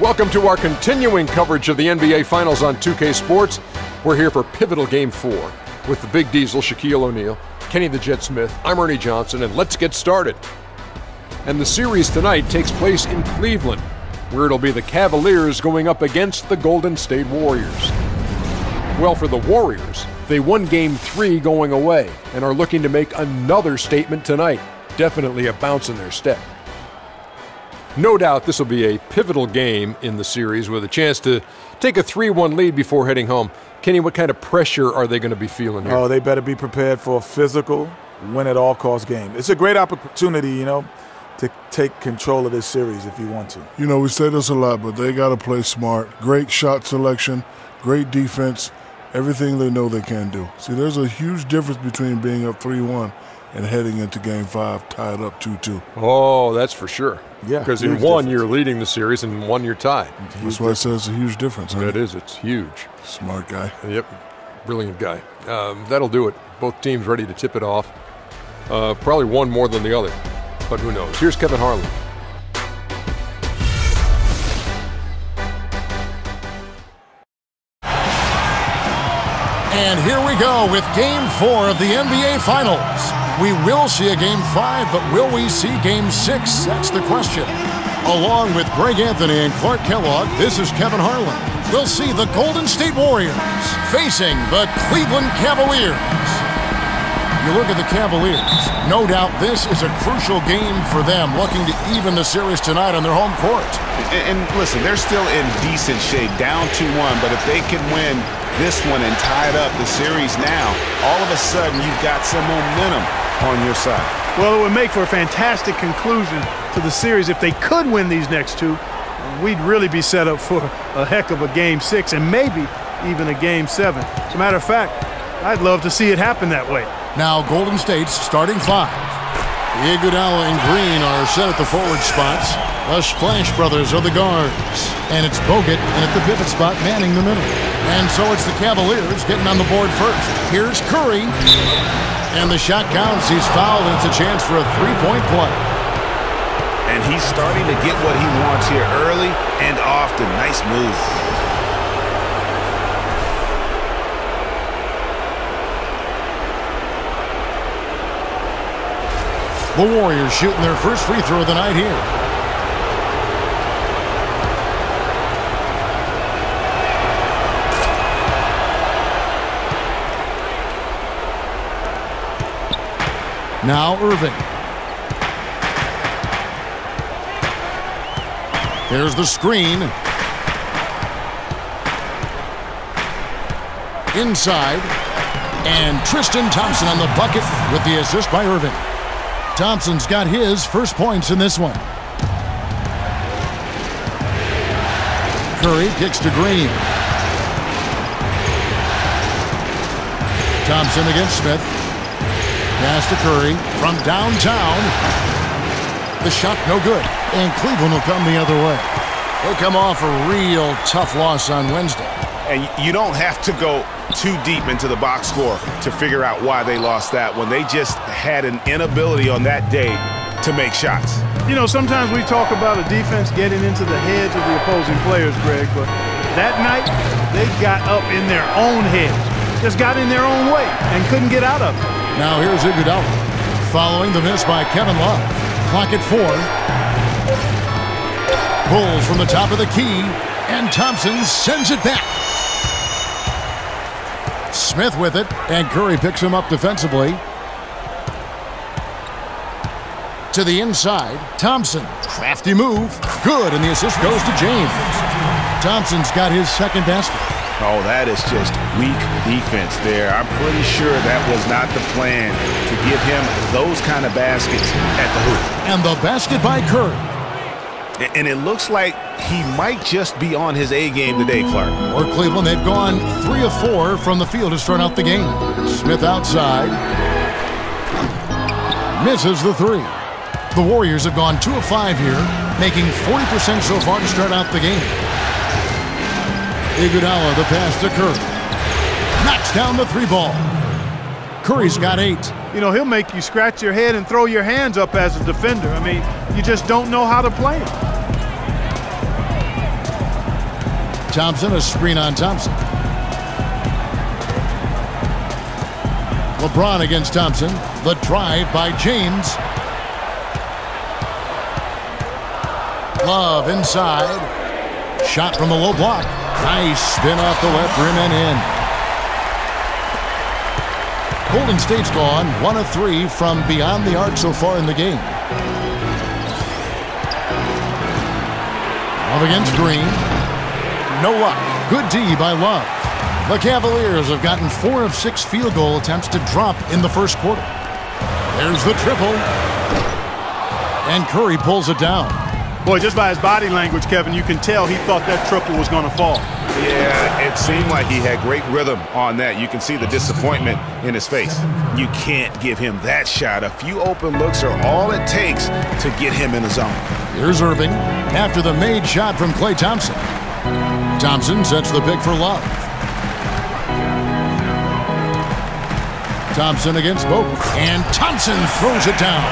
Welcome to our continuing coverage of the NBA Finals on 2K Sports. We're here for pivotal Game 4 with the Big Diesel, Shaquille O'Neal, Kenny the Jet Smith, I'm Ernie Johnson, and let's get started. And the series tonight takes place in Cleveland, where it'll be the Cavaliers going up against the Golden State Warriors. Well, for the Warriors, they won Game 3 going away and are looking to make another statement tonight. Definitely a bounce in their step. No doubt this will be a pivotal game in the series with a chance to take a 3-1 lead before heading home. Kenny, what kind of pressure are they going to be feeling here? Oh, they better be prepared for a physical, win-at-all-cost game. It's a great opportunity, you know, to take control of this series if you want to. You know, we say this a lot, but they got to play smart. Great shot selection, great defense, everything they know they can do. See, there's a huge difference between being up 3-1 and heading into Game 5 tied up 2-2. Oh, that's for sure. Yeah. Because in one, you're leading the series, and in one, you're tied. That's why I say it's a huge difference. It is. It's huge. Smart guy. Yep. Brilliant guy. That'll do it. Both teams ready to tip it off. Probably one more than the other, but who knows. Here's Kevin Harlan. And here we go with Game 4 of the NBA Finals. We will see a Game 5, but will we see Game 6? That's the question. Along with Greg Anthony and Clark Kellogg, this is Kevin Harlan. We'll see the Golden State Warriors facing the Cleveland Cavaliers. You look at the Cavaliers. No doubt this is a crucial game for them, looking to even the series tonight on their home court. And listen, they're still in decent shape, down 2-1, but if they can win this one and tie it up, the series now, all of a sudden you've got some momentum on your side. Well, it would make for a fantastic conclusion to the series. If they could win these next two, we'd really be set up for a heck of a Game 6 and maybe even a Game 7. As a matter of fact, I'd love to see it happen that way. Now Golden State's starting five. Iguodala and Green are set at the forward spots. The Splash Brothers are the guards. And it's Bogut and at the pivot spot manning the middle. And so it's the Cavaliers getting on the board first. Here's Curry. And the shot counts. He's fouled. And it's a chance for a three-point play. And he's starting to get what he wants here early and often. Nice move. The Warriors shooting their first free throw of the night here. Now Irving. There's the screen. Inside. And Tristan Thompson on the bucket with the assist by Irving. Thompson's got his first points in this one. Curry kicks to Green. Thompson against Smith. Pass to Curry from downtown. The shot no good. And Cleveland will come the other way. They'll come off a real tough loss on Wednesday. And you don't have to go too deep into the box score to figure out why they lost that one. They just had an inability on that day to make shots. You know, sometimes we talk about a defense getting into the heads of the opposing players, Greg, but that night they got up in their own heads, just got in their own way and couldn't get out of it. Now here's Iguodala following the miss by Kevin Love. Clock at 4. Pulls from the top of the key, and Thompson sends it back. Smith with it, and Curry picks him up defensively. To the inside, Thompson. Crafty move. Good, and the assist goes to James. Thompson's got his second basket. Oh, that is just weak defense there. I'm pretty sure that was not the plan to give him those kind of baskets at the hoop. And the basket by Curry. And it looks like he might just be on his A game today, Clark. Or Cleveland, they've gone 3 of 4 from the field to start out the game. Smith outside. Misses the three. The Warriors have gone 2 of 5 here, making 40% so far to start out the game. Iguodala, the pass to Curry. Knocks down the three ball. Curry's got 8. You know, he'll make you scratch your head and throw your hands up as a defender. I mean, you just don't know how to play him. Thompson, a screen on Thompson. LeBron against Thompson. The drive by James. Love inside. Shot from a low block. Nice spin off the left rim and in. Golden State's gone 1 of 3 from beyond the arc so far in the game. Love against Green. No luck. Good D by Love. The Cavaliers have gotten 4 of 6 field goal attempts to drop in the first quarter. There's the triple. And Curry pulls it down. Boy, just by his body language, Kevin, you can tell he thought that triple was going to fall. Yeah, it seemed like he had great rhythm on that. You can see the disappointment in his face. You can't give him that shot. A few open looks are all it takes to get him in the zone. Here's Irving after the made shot from Klay Thompson. Thompson sets the pick for Love. Thompson against Bogut. And Thompson throws it down.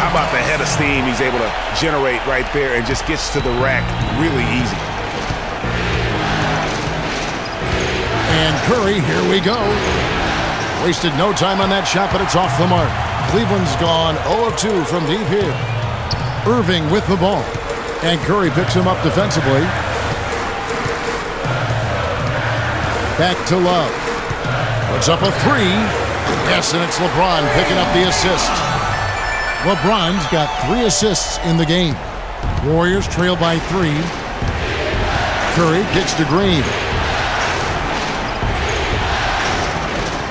How about the head of steam he's able to generate right there, and just gets to the rack really easy. And Curry, here we go. Wasted no time on that shot, but it's off the mark. Cleveland's gone 0 of 2 from deep here. Irving with the ball. And Curry picks him up defensively. Back to Love. Puts up a three. Yes, and it's LeBron picking up the assist. LeBron's got 3 assists in the game. Warriors trail by 3. Curry gets to Green.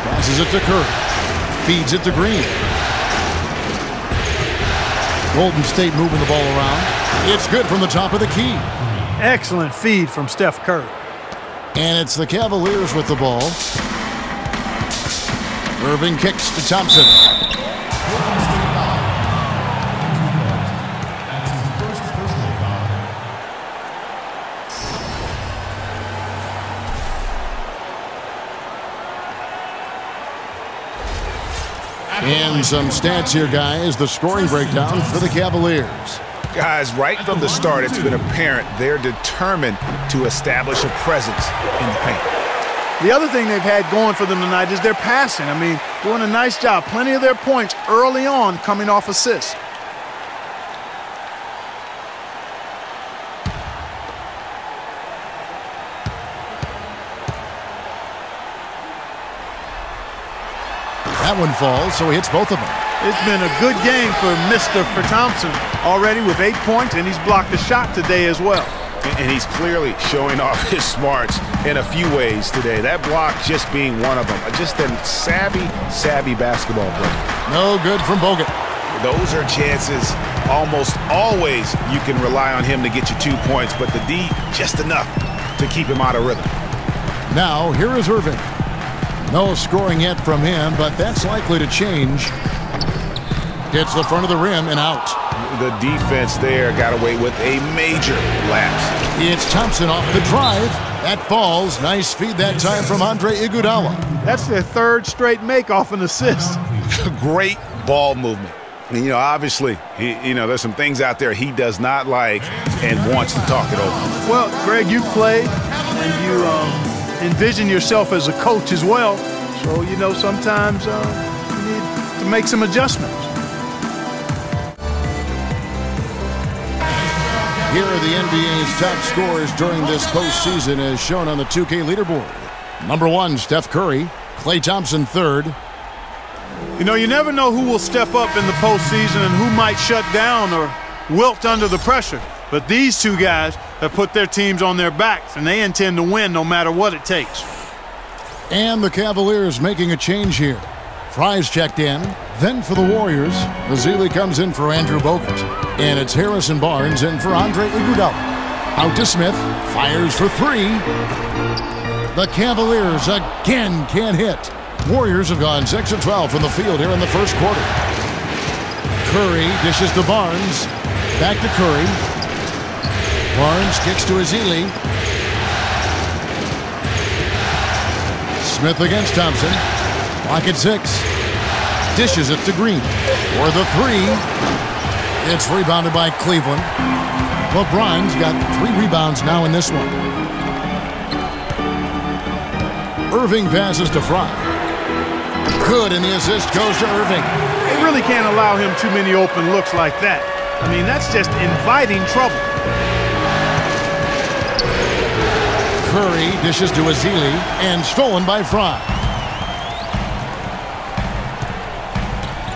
Passes it to Curry. Feeds it to Green. Golden State moving the ball around. It's good from the top of the key. Excellent feed from Steph Curry. And it's the Cavaliers with the ball. Irving kicks to Thompson. And some stats here, guys. The scoring breakdown for the Cavaliers. Guys, right from the start, it's been apparent they're determined to establish a presence in the paint. The other thing they've had going for them tonight is their passing. I mean, doing a nice job. Plenty of their points early on coming off assists. That one falls, so he hits both of them. It's been a good game for Thompson already with 8 points, and he's blocked a shot today as well. And he's clearly showing off his smarts in a few ways today. That block just being one of them. Just a savvy basketball play. No good from Bogut. Those are chances almost always you can rely on him to get you 2 points, but the D just enough to keep him out of rhythm. Now, here is Irving. No scoring yet from him, but that's likely to change. Gets the front of the rim and out. The defense there got away with a major lapse. It's Thompson off the drive. That falls. Nice feed that time from Andre Iguodala. That's their 3rd straight make off an assist. Great ball movement. You know, obviously, there's some things out there he does not like and wants to talk it over. Well, Greg, you played and you envision yourself as a coach as well. So, you know, sometimes you need to make some adjustments. Here are the NBA's top scorers during this postseason as shown on the 2K leaderboard. Number 1, Steph Curry. Klay Thompson 3rd. You know, you never know who will step up in the postseason and who might shut down or wilt under the pressure. But these 2 guys have put their teams on their backs, and they intend to win no matter what it takes. And the Cavaliers making a change here. Frye's checked in. Then for the Warriors, Ezeli comes in for Andrew Bogut. And it's Harrison Barnes in for Andre Iguodala. Out to Smith. Fires for 3. The Cavaliers again can't hit. Warriors have gone 6 of 12 from the field here in the first quarter. Curry dishes to Barnes. Back to Curry. Barnes kicks to Ezeli. Smith against Thompson. Block at 6. Dishes it to Green. For the 3. It's rebounded by Cleveland. LeBron's got 3 rebounds now in this one. Irving passes to Frye. Good, and the assist goes to Irving. They really can't allow him too many open looks like that. I mean, that's just inviting trouble. Curry dishes to Ezeli and stolen by Frye.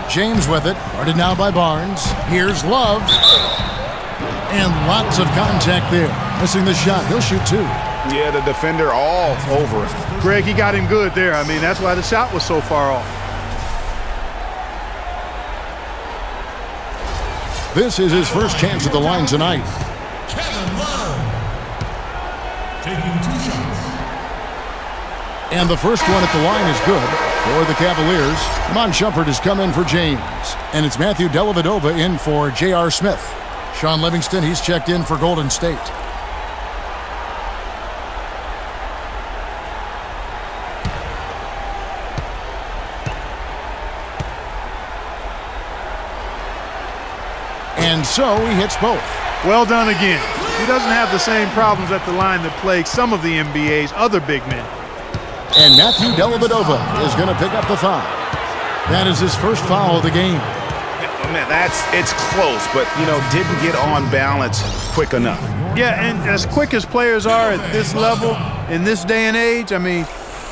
James with it, guarded now by Barnes. Here's Love. And lots of contact there. Missing the shot. He'll shoot two. Yeah, the defender all over it. Greg, he got him good there. I mean, that's why the shot was so far off. This is his first chance at the line tonight. Kevin Love taking two shots. And the first one at the line is good for the Cavaliers. Iman Shumpert has come in for James. And it's Matthew Dellavedova in for J.R. Smith. Sean Livingston, he's checked in for Golden State. And so he hits both. Well done again. He doesn't have the same problems at the line that plague some of the NBA's other big men. And Matthew Dellavedova is going to pick up the foul. That is his first foul of the game. Man, it's close, but, you know, didn't get on balance quick enough. Yeah, and as quick as players are at this level, in this day and age, I mean,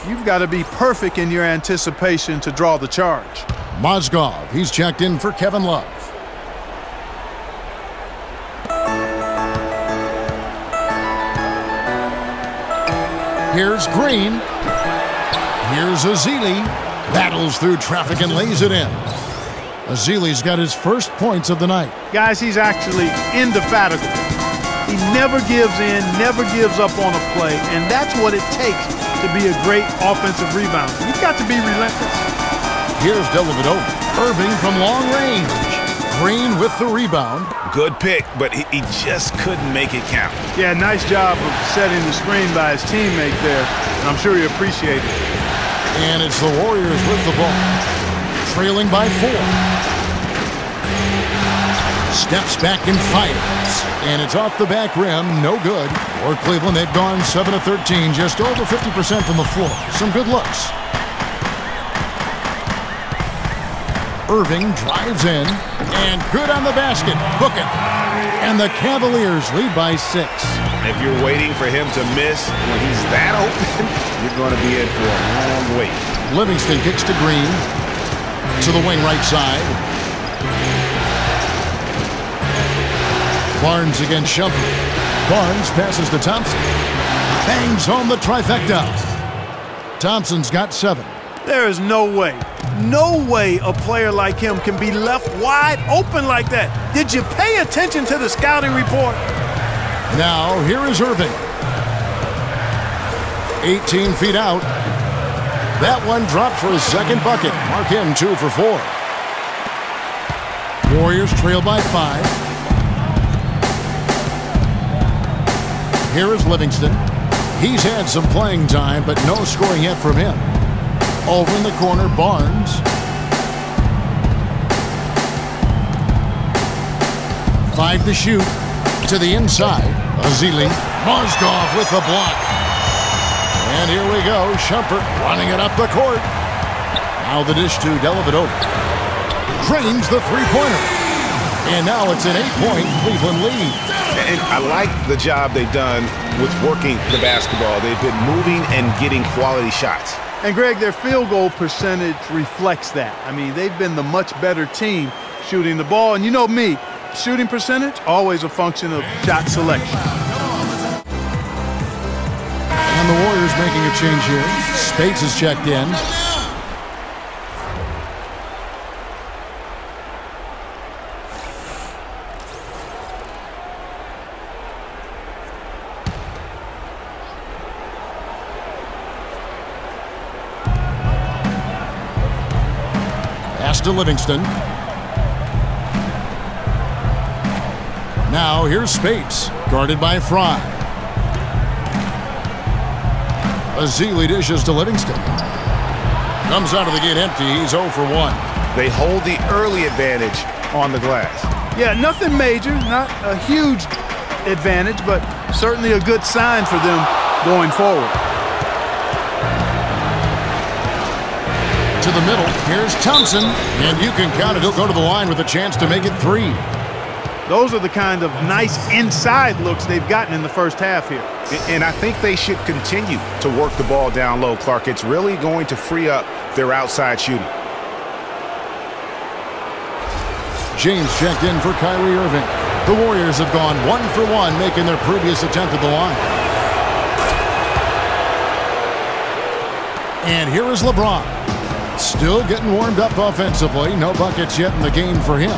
you've got to be perfect in your anticipation to draw the charge. Mozgov, he's checked in for Kevin Love. Here's Green. Here's Ezeli. Battles through traffic and lays it in. Ezeli's got his first points of the night. Guys, he's actually indefatigable. He never gives in, never gives up on a play, and that's what it takes to be a great offensive rebounder. You've got to be relentless. Here's Dellavedova. Irving from long range. Green with the rebound. Good pick, but he just couldn't make it count. Yeah, nice job of setting the screen by his teammate there, and I'm sure he appreciated it. And it's the Warriors with the ball, trailing by four. Steps back and fires. And it's off the back rim. No good. For Cleveland, they've gone 7 of 13. Just over 50% from the floor. Some good looks. Irving drives in. And good on the basket. Book it. And the Cavaliers lead by 6. If you're waiting for him to miss when he's that open, you're going to be in for a long wait. Livingston kicks to Green. To the wing right side. Barnes against Shumpert. Barnes passes to Thompson. Bangs home the trifecta. Thompson's got 7. There is no way a player like him can be left wide open like that. Did you pay attention to the scouting report? Now here is Irving. 18 feet out. That one dropped for his second bucket. Mark him 2 for 4. Warriors trail by 5. Here is Livingston. He's had some playing time, but no scoring yet from him. Over in the corner, Barnes. Five to shoot. To the inside, Ezeli. Mozgov with the block. And here we go, Shumpert running it up the court. Now the dish to Dellavedova. Drains the three-pointer. And now it's an 8-point Cleveland lead. And I like the job they've done with working the basketball. They've been moving and getting quality shots. And, Greg, their field goal percentage reflects that. I mean, they've been the much better team shooting the ball. And you know me, shooting percentage, always a function of shot selection. And the Warriors making a change here. Speights is checked in. Pass to Livingston. Now here's Speights, guarded by Frye. Ezeli dishes to Livingston. Comes out of the gate empty. He's 0 for 1. They hold the early advantage on the glass. Yeah, nothing major, not a huge advantage, but certainly a good sign for them going forward. to the middle. Here's Thompson, and you can count it. He'll go to the line with a chance to make it three. Those are the kind of nice inside looks they've gotten in the first half here. And I think they should continue to work the ball down low, Clark. It's really going to free up their outside shooting. James checked in for Kyrie Irving. The Warriors have gone 1 for 1, making their previous attempt at the line. And here is LeBron. Still getting warmed up offensively. No buckets yet in the game for him.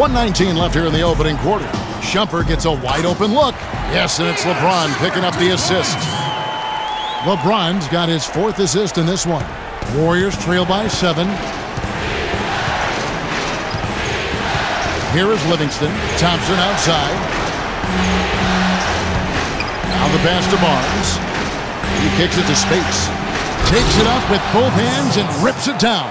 1:19 left here in the opening quarter. Shumpert gets a wide open look. Yes, and it's LeBron picking up the assist. LeBron's got his 4th assist in this one. Warriors trail by 7. Here is Livingston. Thompson outside. Now the pass to Barnes. He kicks it to Speights. Takes it up with both hands and rips it down.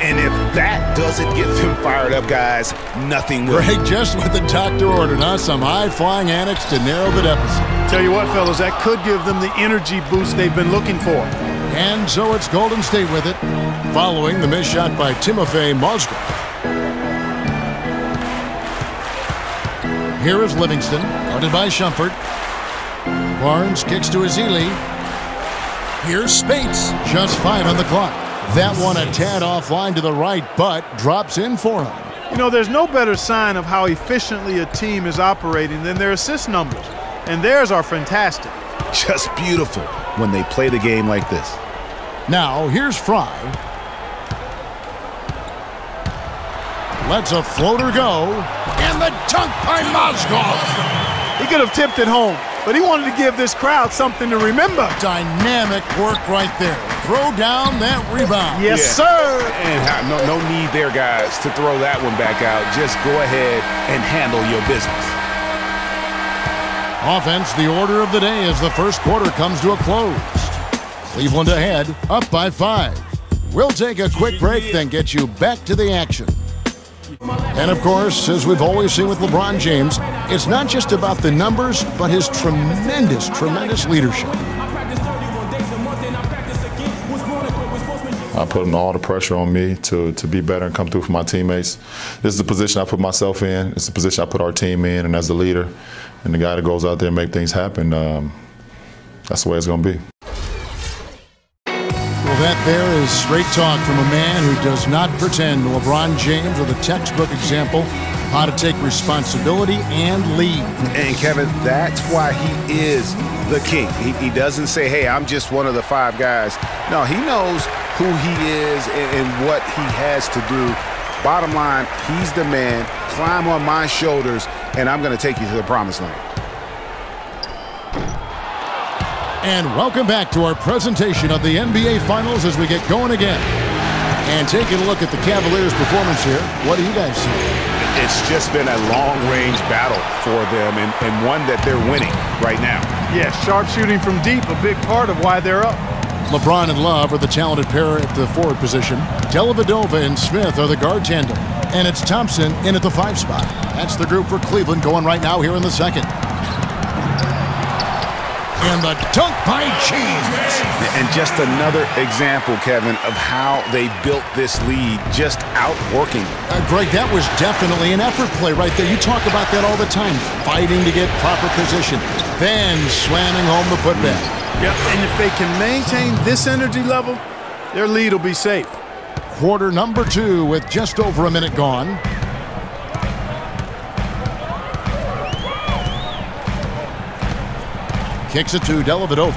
And if that doesn't get them fired up, guys, nothing will. Greg, just what the doctor ordered, huh? Some high-flying antics to narrow the deficit. Tell you what, fellas, that could give them the energy boost they've been looking for. And so it's Golden State with it, following the missed shot by Timofey Mozgov. Here is Livingston, guarded by Shumpert. Barnes kicks to Ezeli. Here's Speights. Just 5 on the clock. That one a tad offline to the right, but drops in for him. You know, there's no better sign of how efficiently a team is operating than their assist numbers. And theirs are fantastic. Just beautiful when they play the game like this. Now, here's Frye. Lets a floater go. And the dunk by Mozgov. He could have tipped it home, but he wanted to give this crowd something to remember. Dynamic work right there. Throw down that rebound. Yes, sir. And no need there, guys, to throw that one back out. Just go ahead and handle your business. Offense, the order of the day as the first quarter comes to a close. Cleveland ahead, up by 5. We'll take a quick break, then get you back to the action. And of course, as we've always seen with LeBron James, it's not just about the numbers, but his tremendous, tremendous leadership. I'm putting all the pressure on me to be better and come through for my teammates. This is the position I put myself in. It's the position I put our team in, and as the leader and the guy that goes out there and make things happen, that's the way it's going to be. Well, that there is straight talk from a man who does not pretend. LeBron James with a textbook example how to take responsibility and lead. And Kevin, that's why he is the king. He doesn't say, hey, I'm just one of the 5 guys. No, he knows who he is and what he has to do. Bottom line, he's the man. Climb on my shoulders, and I'm going to take you to the promised land. And welcome back to our presentation of the NBA Finals as we get going again. And taking a look at the Cavaliers' performance here, what do you guys see? It's just been a long-range battle for them, and one that they're winning right now. Yeah, sharp shooting from deep, a big part of why they're up. LeBron and Love are the talented pair at the forward position. Dellavedova and Smith are the guard tandem. And it's Thompson in at the 5 spot. That's the group for Cleveland going right now here in the second. And the dunk by James. And just another example, Kevin, of how they built this lead, just outworking. Greg, that was definitely an effort play right there. You talk about that all the time, fighting to get proper position, then slamming home the putback. Yep, and if they can maintain this energy level, their lead will be safe. Quarter number 2 with just over a minute gone. Kicks it to Dellavedova.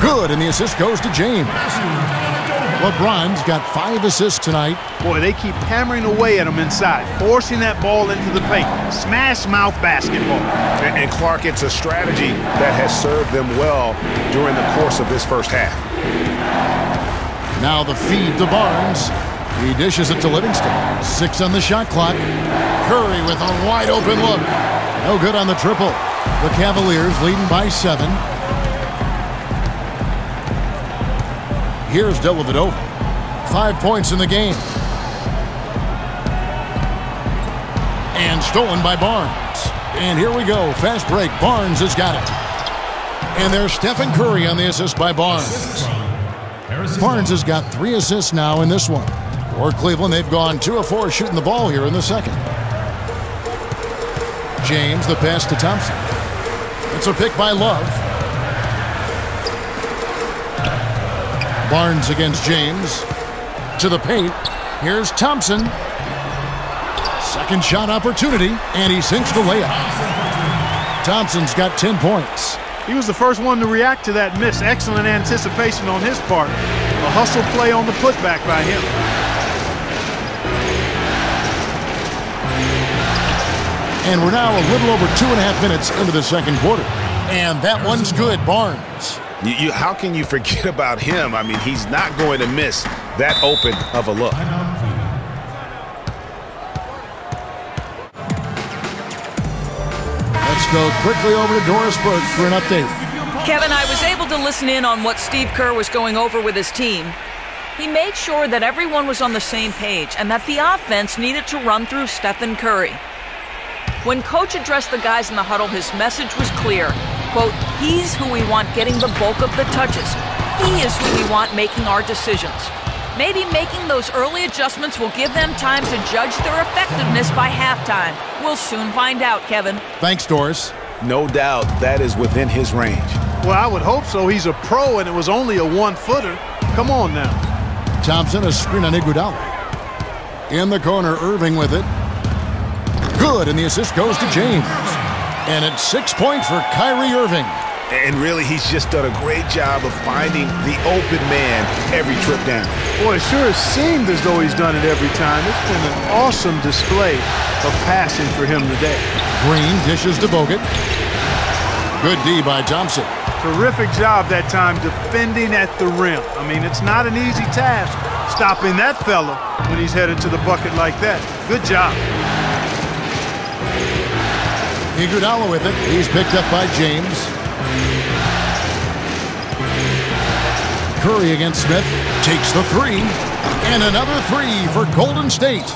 Good, and the assist goes to James. LeBron's got 5 assists tonight. Boy, they keep hammering away at him inside, forcing that ball into the paint. Smash-mouth basketball. And Clark, it's a strategy that has served them well during the course of this first half. Now the feed to Barnes. He dishes it to Livingston. 6 on the shot clock. Curry with a wide-open look. No good on the triple. The Cavaliers leading by 7. Here's Dellavedova. 5 points in the game. And stolen by Barnes. And here we go. Fast break. Barnes has got it. And there's Stephen Curry on the assist by Barnes. Barnes has got 3 assists now in this one. For Cleveland, they've gone 2 of 4 shooting the ball here in the second. James, the pass to Thompson. It's a pick by Love. Barnes against James. To the paint. Here's Thompson. Second shot opportunity, and he sinks the layup. Thompson's got 10 points. He was the first one to react to that miss. Excellent anticipation on his part. A hustle play on the putback by him. And we're now a little over 2.5 minutes into the second quarter. And that one's good, Barnes. How can you forget about him? I mean, he's not going to miss that open of a look. Let's go quickly over to Doris Burke for an update. Kevin, I was able to listen in on what Steve Kerr was going over with his team. He made sure that everyone was on the same page and that the offense needed to run through Stephen Curry. When Coach addressed the guys in the huddle, his message was clear. Quote, he's who we want getting the bulk of the touches. He is who we want making our decisions. Maybe making those early adjustments will give them time to judge their effectiveness by halftime. We'll soon find out, Kevin. Thanks, Doris. No doubt that is within his range. Well, I would hope so. He's a pro, and it was only a one-footer. Come on now. Thompson, a screen on Iguodala. In the corner, Irving with it. Good, and the assist goes to James. And it's 6 points for Kyrie Irving. And really, he's just done a great job of finding the open man every trip down. Boy, it sure seemed as though he's done it every time. It's been an awesome display of passing for him today. Green dishes to Bogut. Good D by Thompson. Terrific job that time defending at the rim. I mean, it's not an easy task stopping that fella when he's headed to the bucket like that. Good job. Iguodala with it. He's picked up by James. Curry against Smith. Takes the three. And another three for Golden State.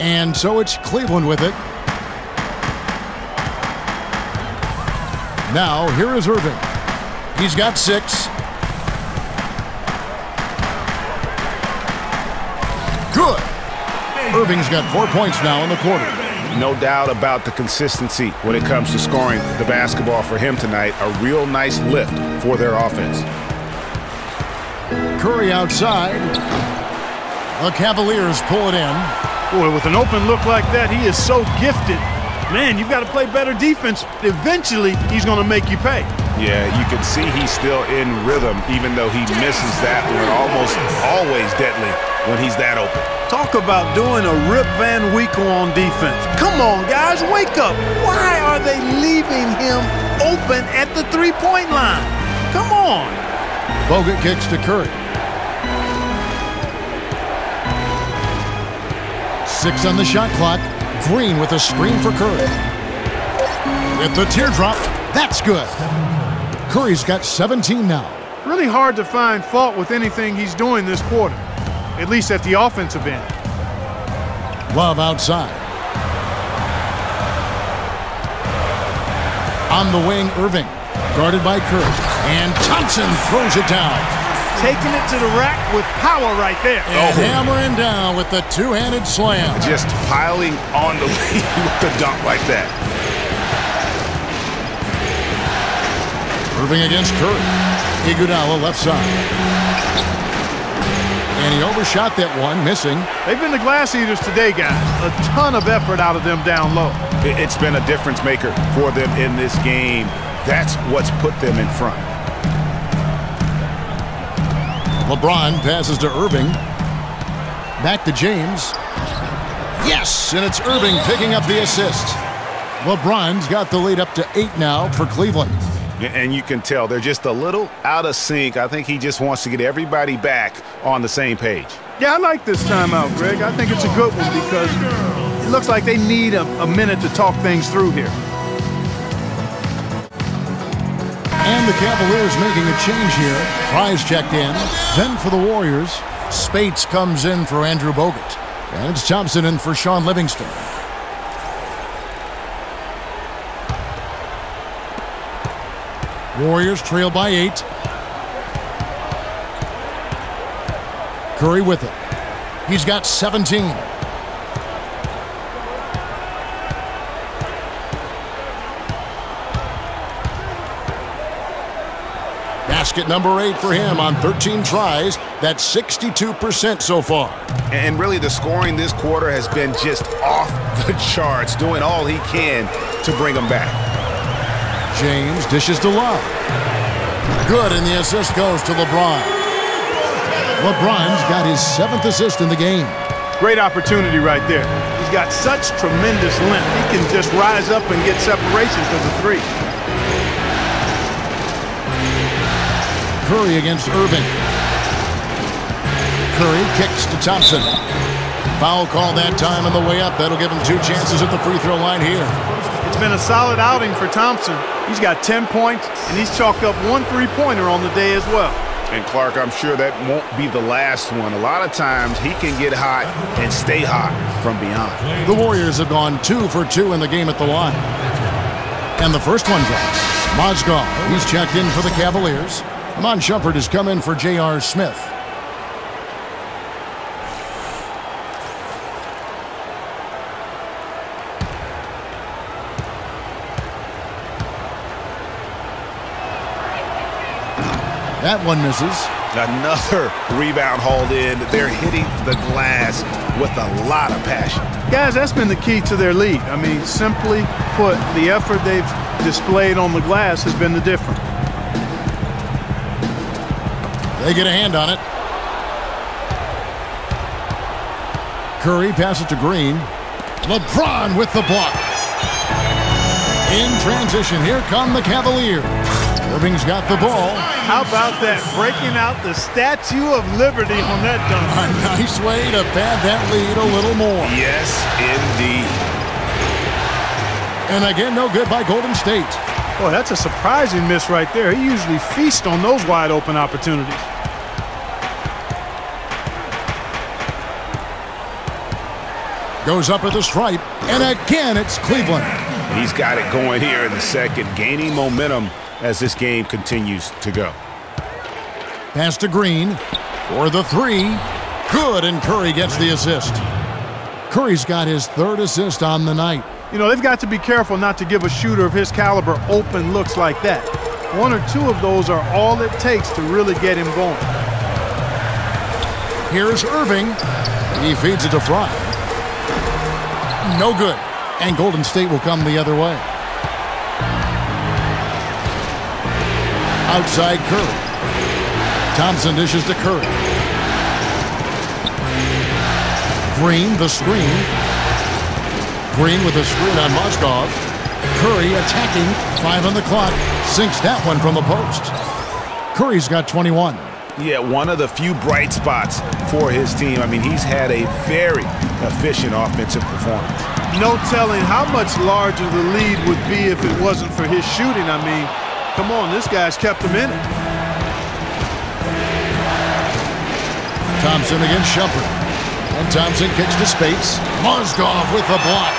And so it's Cleveland with it. Now here is Irving. He's got 6. Good. Irving's got 4 points now in the quarter. No doubt about the consistency when it comes to scoring the basketball for him tonight. A real nice lift for their offense. Curry outside. The Cavaliers pull it in. Boy, with an open look like that, he is so gifted. Man, you've got to play better defense. Eventually, he's going to make you pay. Yeah, you can see he's still in rhythm, even though he misses that one. Almost always deadly when he's that open. Talk about doing a Rip Van Winkle on defense. Come on, guys, wake up. Why are they leaving him open at the three-point line? Come on. Bogut kicks to Curry. 6 on the shot clock. Green with a screen for Curry. With the teardrop, that's good. Curry's got 17 now. Really hard to find fault with anything he's doing this quarter, at least at the offensive end. Love outside. On the wing, Irving, guarded by Curry. And Thompson throws it down. Taking it to the rack with power right there. And hammering down with the two-handed slam. Just piling on the lead with a dunk like that. Irving against Curry. Iguodala left side. And he overshot that one, missing. They've been the glass eaters today, guys. A ton of effort out of them down low. It's been a difference maker for them in this game. That's what's put them in front. LeBron passes to Irving. Back to James. Yes, and it's Irving picking up the assist. LeBron's got the lead up to 8 now for Cleveland. And you can tell they're just a little out of sync. I think he just wants to get everybody back on the same page. Yeah, I like this timeout, Greg. I think it's a good one because it looks like they need a minute to talk things through here. And the Cavaliers making a change here. Frye's checked in. Then for the Warriors, Speights comes in for Andrew Bogut. And it's Thompson in for Sean Livingston. Warriors trail by 8. Curry with it. He's got 17. Basket number 8 for him on 13 tries. That's 62% so far. And really the scoring this quarter has been just off the charts, doing all he can to bring them back. James dishes to Love. Good, and the assist goes to LeBron. LeBron's got his 7th assist in the game. Great opportunity right there. He's got such tremendous length. He can just rise up and get separations to the three. Curry against Irving. Curry kicks to Thompson. Foul call that time on the way up. That'll give him 2 chances at the free throw line here. It's been a solid outing for Thompson. He's got 10 points, and he's chalked up 1 3-pointer on the day as well. And Clark, I'm sure that won't be the last one. A lot of times he can get hot and stay hot from beyond. The Warriors have gone 2 for 2 in the game at the line. And the first one drops. Mozgov, he's checked in for the Cavaliers. Iman Shumpert has come in for J.R. Smith. That one misses. Another rebound hauled in. They're hitting the glass with a lot of passion. Guys, that's been the key to their lead. I mean, simply put, the effort they've displayed on the glass has been the difference. They get a hand on it. Curry passes to Green. LeBron with the block. In transition, here come the Cavaliers. Irving's got the ball. How about that? Breaking out the Statue of Liberty on that dunk. A nice way to pad that lead a little more. Yes, indeed. And again, no good by Golden State. Boy, that's a surprising miss right there. He usually feasts on those wide open opportunities. Goes up at the stripe, and again it's Cleveland. He's got it going here in the second, gaining momentum as this game continues to go. Pass to Green for the three. Good, and Curry gets the assist. Curry's got his 3rd assist on the night. You know, they've got to be careful not to give a shooter of his caliber open looks like that. 1 or 2 of those are all it takes to really get him going. Here's Irving. He feeds it to Frye. No good. And Golden State will come the other way. Outside Curry. Thompson dishes to Curry. Green, the screen. Green with a screen on Mozgov. Curry attacking. 5 on the clock. Sinks that one from the post. Curry's got 21. Yeah, one of the few bright spots for his team. I mean, he's had a very efficient offensive performance. No telling how much larger the lead would be if it wasn't for his shooting. I mean, come on, this guy's kept him in it. Thompson against Shumpert. And Thompson kicks to Speights. Mozgov with the block.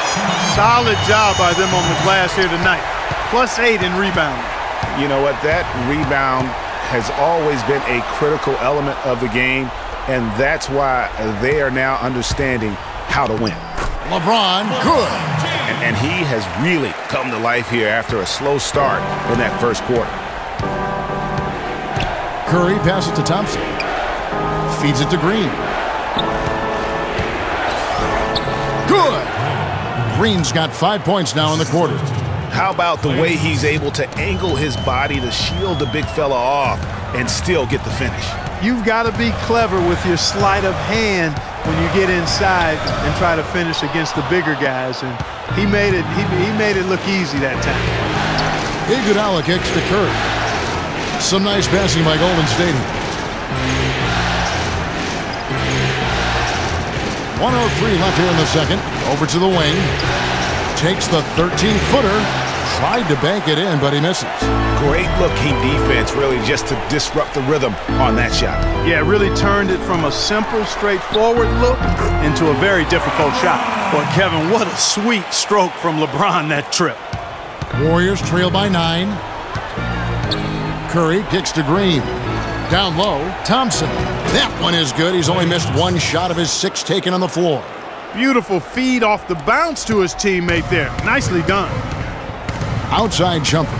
Solid job by them on the glass here tonight. +8 in rebound. You know what? That rebound has always been a critical element of the game, and that's why they are now understanding how to win. LeBron, good. And he has really come to life here after a slow start in that first quarter. Curry passes to Thompson. Feeds it to Green. Good! Green's got 5 points now in the quarter. How about the way he's able to angle his body to shield the big fella off and still get the finish? You've got to be clever with your sleight of hand when you get inside and try to finish against the bigger guys, and he made it look easy that time. Iguodala kicks to Curry. Some nice passing by Golden State. 1:03 left here in the second. Over to the wing. Takes the 13-footer. Tried to bank it in, but he misses. Great looking defense, really, just to disrupt the rhythm on that shot. Yeah, really turned it from a simple, straightforward look into a very difficult shot. But Kevin, what a sweet stroke from LeBron that trip. Warriors trail by 9. Curry kicks to Green. Down low, Thompson. That one is good. He's only missed one shot of his six taken on the floor. Beautiful feed off the bounce to his teammate there. Nicely done. Outside jumper. .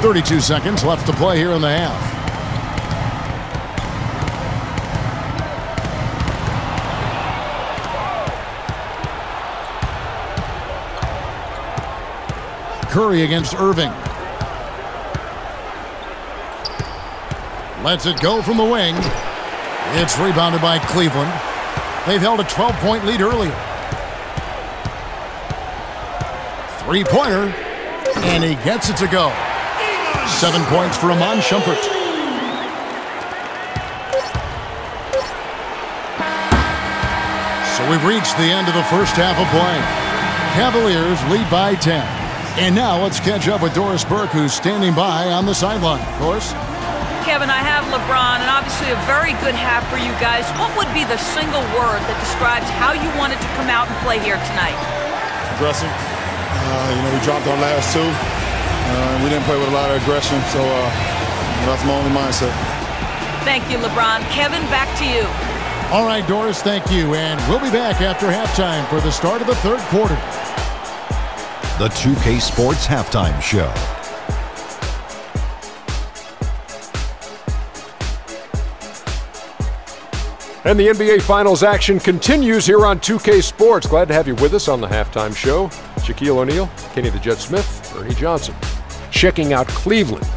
32 seconds left to play here in the half. Curry against Irving. Lets it go from the wing. It's rebounded by Cleveland. They've held a 12-point lead earlier. Three-pointer, and he gets it to go. 7 points for Iman Shumpert. So we've reached the end of the first half of play. Cavaliers lead by 10. And now let's catch up with Doris Burke, who's standing by on the sideline. Doris? Kevin, I have LeBron, and obviously a very good half for you guys. What would be the single word that describes how you wanted to come out and play here tonight? Aggressive. We dropped our last two. We didn't play with a lot of aggression, so that's my only mindset. Thank you, LeBron. Kevin, back to you. All right, Doris, thank you. And we'll be back after halftime for the start of the third quarter. The 2K Sports Halftime Show. And the NBA Finals action continues here on 2K Sports. Glad to have you with us on the Halftime Show. Shaquille O'Neal, Kenny the Jet Smith, Ernie Johnson. Checking out Cleveland.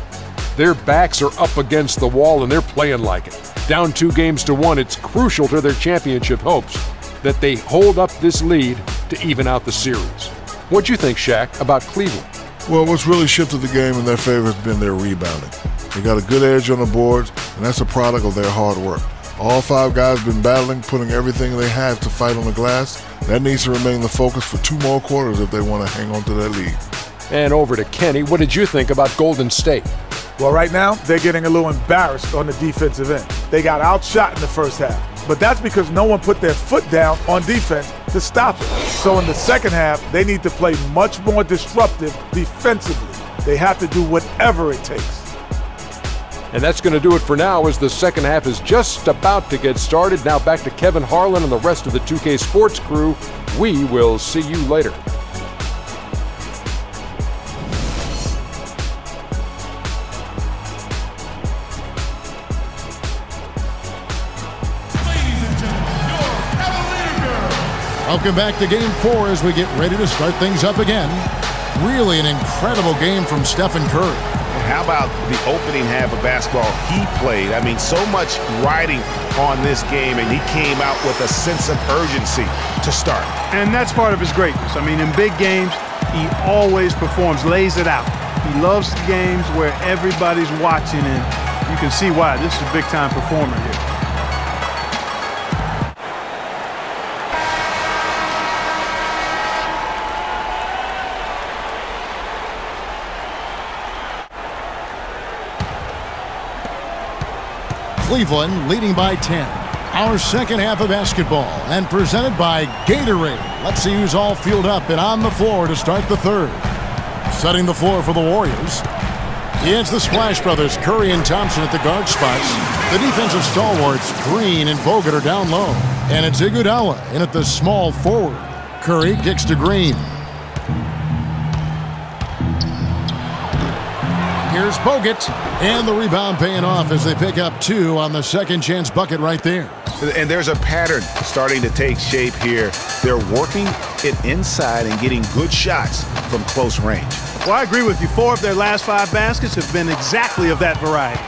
Their backs are up against the wall, and they're playing like it. Down 2 games to 1, it's crucial to their championship hopes that they hold up this lead to even out the series. What do you think, Shaq, about Cleveland? Well, what's really shifted the game in their favor has been their rebounding. They got a good edge on the boards, and that's a product of their hard work. All 5 guys have been battling, putting everything they have to fight on the glass. That needs to remain the focus for 2 more quarters if they want to hang on to that lead. And over to Kenny. What did you think about Golden State? Well, right now, they're getting a little embarrassed on the defensive end. They got outshot in the first half, but that's because no one put their foot down on defense to stop it. So in the second half, they need to play much more disruptive defensively. They have to do whatever it takes. And that's going to do it for now as the second half is just about to get started. Now back to Kevin Harlan and the rest of the 2K Sports crew. We will see you later. Welcome back to Game 4 as we get ready to start things up again. Really an incredible game from Stephen Curry. How about the opening half of basketball he played? I mean, so much riding on this game, and he came out with a sense of urgency to start. And that's part of his greatness. I mean, in big games, he always performs, lays it out. He loves the games where everybody's watching, and you can see why. This is a big-time performer here. Cleveland leading by 10. Our second half of basketball and presented by Gatorade. Let's see who's all fueled up and on the floor to start the third. Setting the floor for the Warriors. It's the Splash Brothers, Curry and Thompson at the guard spots. The defensive stalwarts, Green and Bogut, are down low. And it's Iguodala in at the small forward. Curry kicks to Green. Here's Bogut, and the rebound paying off as they pick up 2 on the second chance bucket right there. And there's a pattern starting to take shape here. They're working it inside and getting good shots from close range. Well, I agree with you. 4 of their last 5 baskets have been exactly of that variety.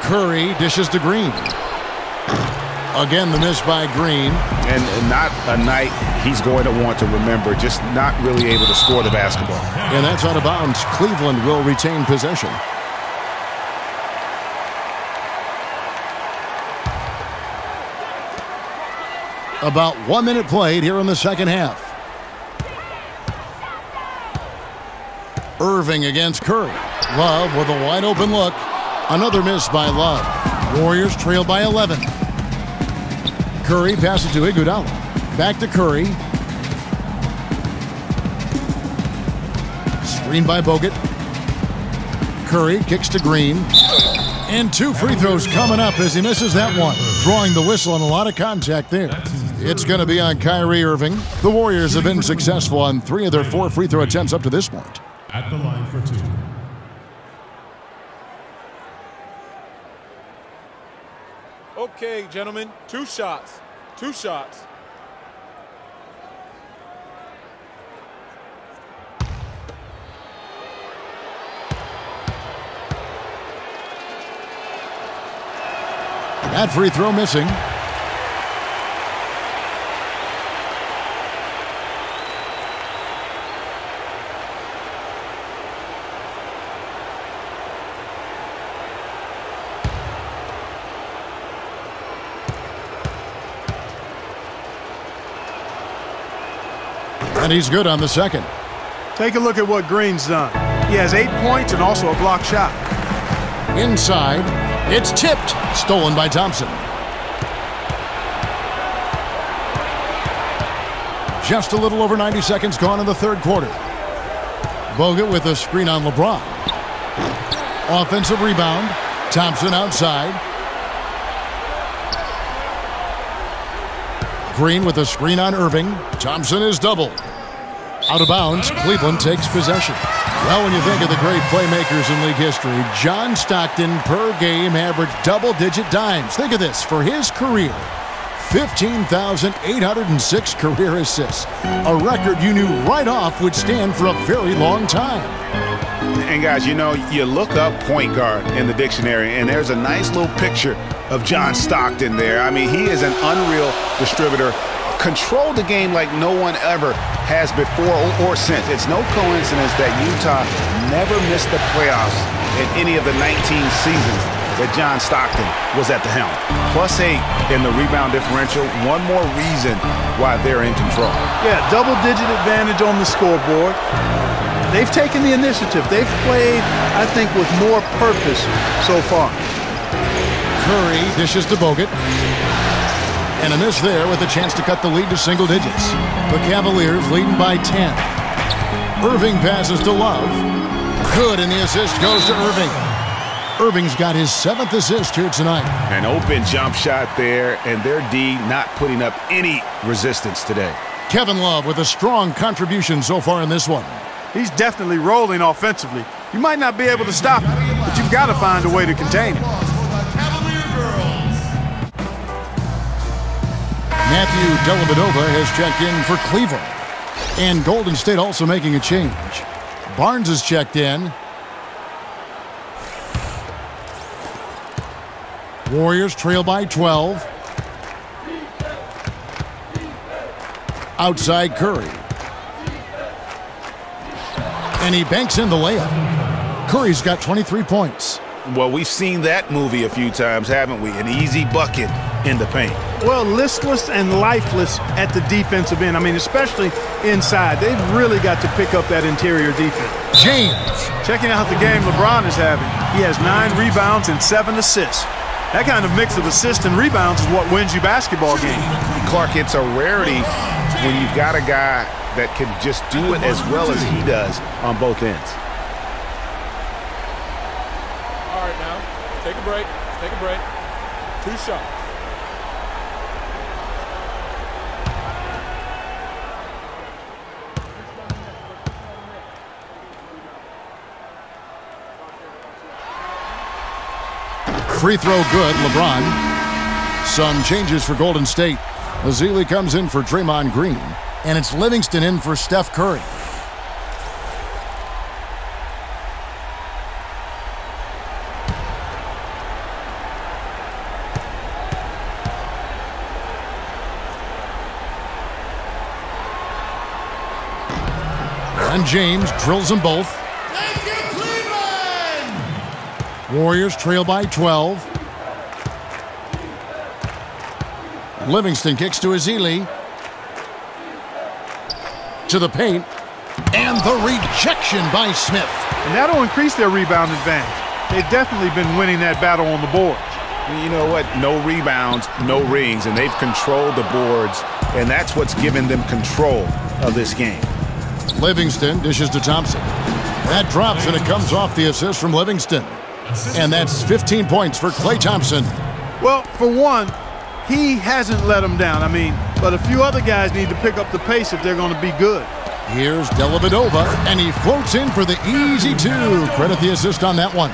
Curry dishes to Green. Again, the miss by Green. And not a night he's going to want to remember, just not really able to score the basketball. And that's out of bounds. Cleveland will retain possession. About 1 minute played here in the second half. Irving against Curry. Love with a wide open look. Another miss by Love. Warriors trail by 11. Curry, passes to Iguodala. Back to Curry. Screen by Bogut. Curry kicks to Green. And two free throws coming up as he misses that one. Drawing the whistle and a lot of contact there. It's going to be on Kyrie Irving. The Warriors have been successful on 3 of their 4 free throw attempts up to this point. At the line for 2. Okay, gentlemen, 2 shots. That free throw missing. And he's good on the second. Take a look at what Green's done. He has 8 points and also a block shot. Inside, it's tipped. Stolen by Thompson. Just a little over 90 seconds gone in the third quarter. Bogut with a screen on LeBron. Offensive rebound. Thompson outside. Green with a screen on Irving. Thompson is doubled. Out of bounds, Cleveland takes possession. Well, when you think of the great playmakers in league history, John Stockton per game averaged double-digit dimes. Think of this, for his career, 15,806 career assists. A record you knew right off would stand for a very long time. And guys, you know, you look up point guard in the dictionary, and there's a nice little picture of John Stockton there. I mean, he is an unreal distributor. Controlled the game like no one ever has before or since. It's no coincidence that Utah never missed the playoffs in any of the 19 seasons that John Stockton was at the helm. +8 in the rebound differential. One more reason why they're in control. Yeah, double-digit advantage on the scoreboard. They've taken the initiative. They've played, I think, with more purpose so far. Curry dishes to Bogut. And a miss there with a chance to cut the lead to single digits. The Cavaliers leading by 10. Irving passes to Love. Good, and the assist goes to Irving. Irving's got his 7th assist here tonight. An open jump shot there, and their D not putting up any resistance today. Kevin Love with a strong contribution so far in this one. He's definitely rolling offensively. You might not be able to stop him, but you've got to find a way to contain him. Matthew Dellavedova has checked in for Cleveland. And Golden State also making a change. Barnes has checked in. Warriors trail by 12. Outside Curry. And he banks in the layup. Curry's got 23 points. Well, we've seen that movie a few times, haven't we? An easy bucket in the paint. Well, listless and lifeless at the defensive end. I mean, especially inside. They've really got to pick up that interior defense. James. Checking out the game LeBron is having. He has 9 rebounds and 7 assists. That kind of mix of assists and rebounds is what wins you basketball games. Clark, it's a rarity when you've got a guy that can just do it as well as he does on both ends. All right, now, take a break. Take a break. 2 shots. Free throw good, LeBron. Some changes for Golden State. Ezeli comes in for Draymond Green. And it's Livingston in for Steph Curry. And James drills them both. Warriors trail by 12. Livingston kicks to Ezeli. To the paint. And the rejection by Smith. And that'll increase their rebound advantage. They've definitely been winning that battle on the boards. you know what, no rebounds, no rings, and they've controlled the boards, and that's what's given them control of this game. Livingston dishes to Thompson. That drops, and it comes off the assist from Livingston. And that's 15 points for Klay Thompson. Well, for one, he hasn't let him down. I mean, but a few other guys need to pick up the pace if they're going to be good. Here's Dellavedova, and he floats in for the easy two. Credit the assist on that one.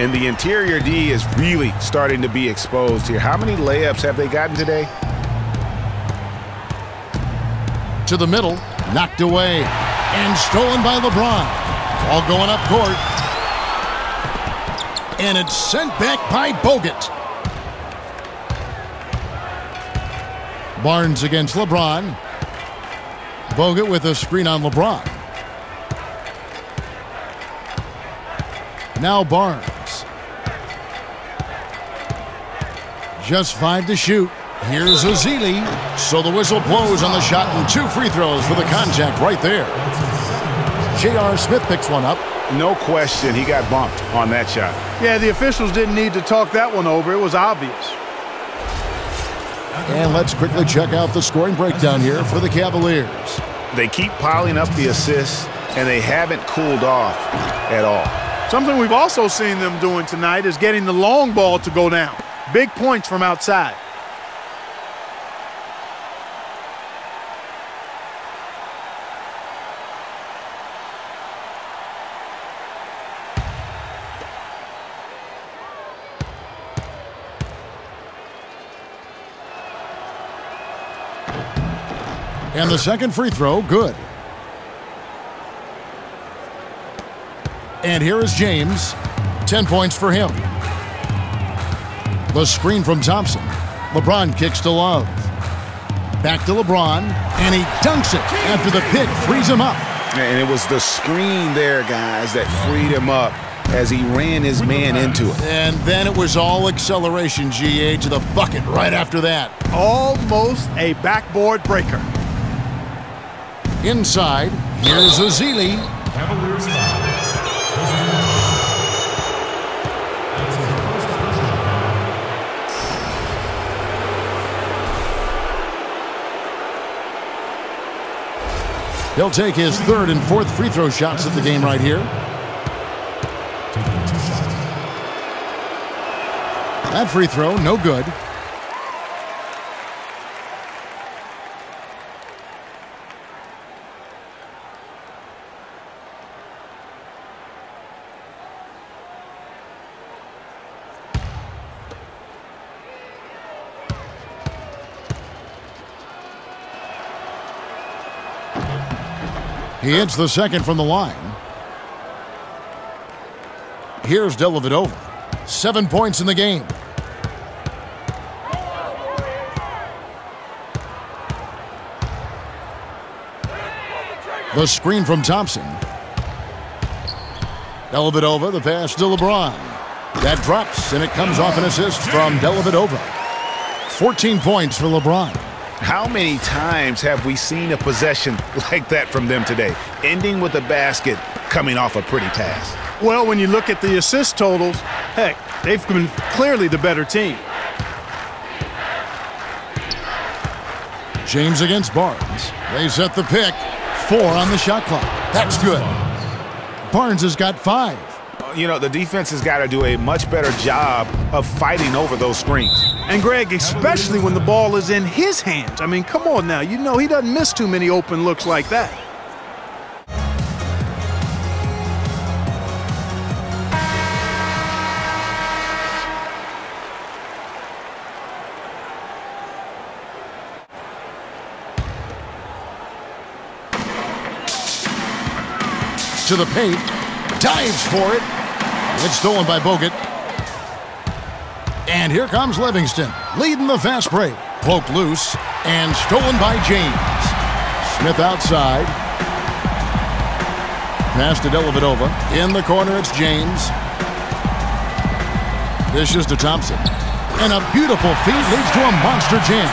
And the interior D is really starting to be exposed here. How many layups have they gotten today? To the middle, knocked away, and stolen by LeBron. Ball going up court. And it's sent back by Bogut. Barnes against LeBron. Bogut with a screen on LeBron. Now Barnes. Just 5 to shoot. Here's Ezeli. So the whistle blows on the shot, and 2 free throws for the contact right there. J.R. Smith picks one up. No question, he got bumped on that shot. Yeah, the officials didn't need to talk that one over. It was obvious. And let's quickly check out the scoring breakdown here for the Cavaliers. They keep piling up the assists, and they haven't cooled off at all. Something we've also seen them doing tonight is getting the long ball to go down. Big points from outside. And the second free throw, good. And here is James. 10 points for him. The screen from Thompson. LeBron kicks to Love. Back to LeBron, and he dunks it after the pick frees him up. And it was the screen there, guys, that freed him up as he ran his man into it. And then it was all acceleration, GA, to the bucket right after that. Almost a backboard breaker. Inside, here's Ezeli. He'll take his 3rd and 4th free throw shots of the game right here. That free throw, no good. He hits the second from the line. Here's Dellavedova. 7 points in the game. The screen from Thompson. Dellavedova, the pass to LeBron. That drops, and it comes off an assist from Dellavedova. 14 points for LeBron. How many times have we seen a possession like that from them today, ending with a basket coming off a pretty pass? Well, when you look at the assist totals, heck, they've been clearly the better team. James against Barnes. They set the pick. 4 on the shot clock. That's good. Barnes has got 5. You know, the defense has got to do a much better job of fighting over those screens. And, Greg, especially when the ball is in his hands. I mean, come on now. You know he doesn't miss too many open looks like that. To the paint. Dives for it. It's stolen by Bogut. And here comes Livingston, leading the fast break. Poked loose, and stolen by James. Smith outside. Pass to Dellavedova. In the corner, it's James. Dishes to Thompson. And a beautiful feed leads to a monster jam.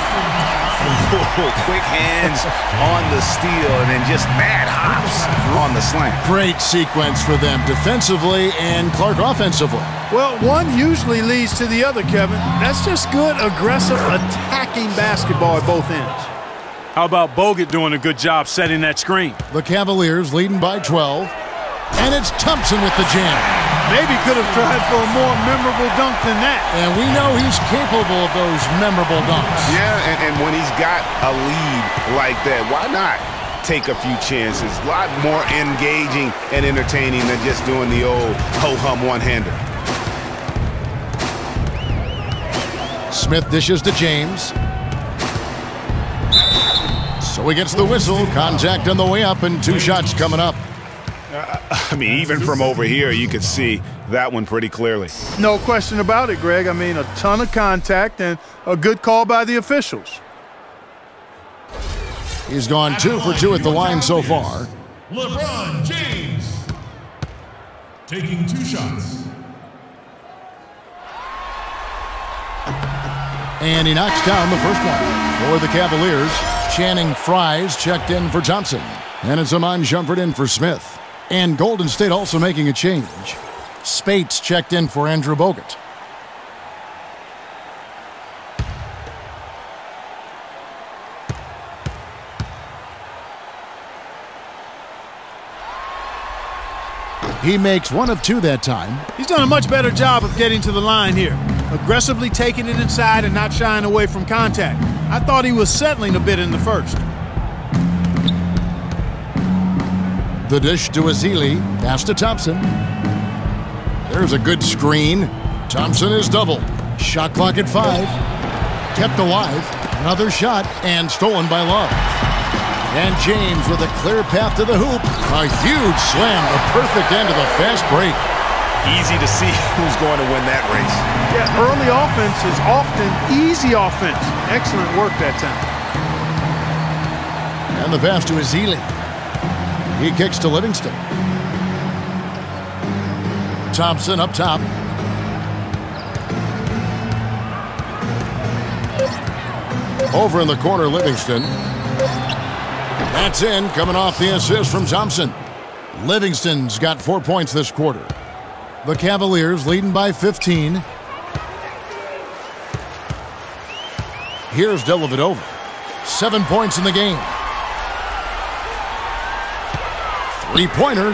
Quick hands on the steal and then just mad hops on the slam. Great sequence for them defensively and Clark offensively. Well, one usually leads to the other, Kevin. That's just good, aggressive, attacking basketball at both ends. How about Bogut doing a good job setting that screen? The Cavaliers leading by 12. And it's Thompson with the jam. Maybe could have tried for a more memorable dunk than that. And we know he's capable of those memorable dunks. Yeah, and when he's got a lead like that, why not take a few chances? A lot more engaging and entertaining than just doing the old ho-hum one-hander. Smith dishes to James. So he gets the whistle. Contact on the way up and two shots coming up. I mean, even from over here, you could see that one pretty clearly. No question about it, Greg. I mean, a ton of contact and a good call by the officials. He's gone 2 for 2 at the line so far. LeBron James taking two shots. And he knocks down the first one. For the Cavaliers, Channing Frye's checked in for Thompson. And it's Iman Shumpert in for Smith. And Golden State also making a change. Speights checked in for Andrew Bogut. He makes 1 of 2 that time. He's done a much better job of getting to the line here. Aggressively taking it inside and not shying away from contact. I thought he was settling a bit in the first. The dish to Ezeli, pass to Thompson. There's a good screen. Thompson is double. Shot clock at 5. Kept alive. Another shot, and stolen by Love. And James with a clear path to the hoop. A huge slam, the perfect end of the fast break. Easy to see who's going to win that race. Yeah, early offense is often easy offense. Excellent work that time. And the pass to Ezeli. He kicks to Livingston. Thompson up top. Over in the corner, Livingston. That's in, coming off the assist from Thompson. Livingston's got 4 points this quarter. The Cavaliers leading by 15. Here's Dellavedova. 7 points in the game. Three-pointer.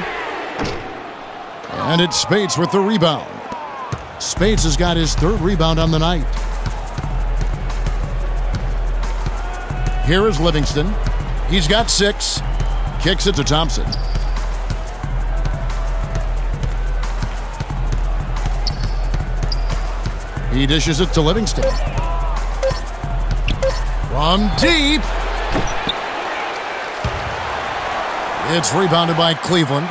And it's Speights with the rebound. Speights has got his third rebound on the night. Here is Livingston. He's got 6. Kicks it to Thompson. He dishes it to Livingston. From deep. It's rebounded by Cleveland.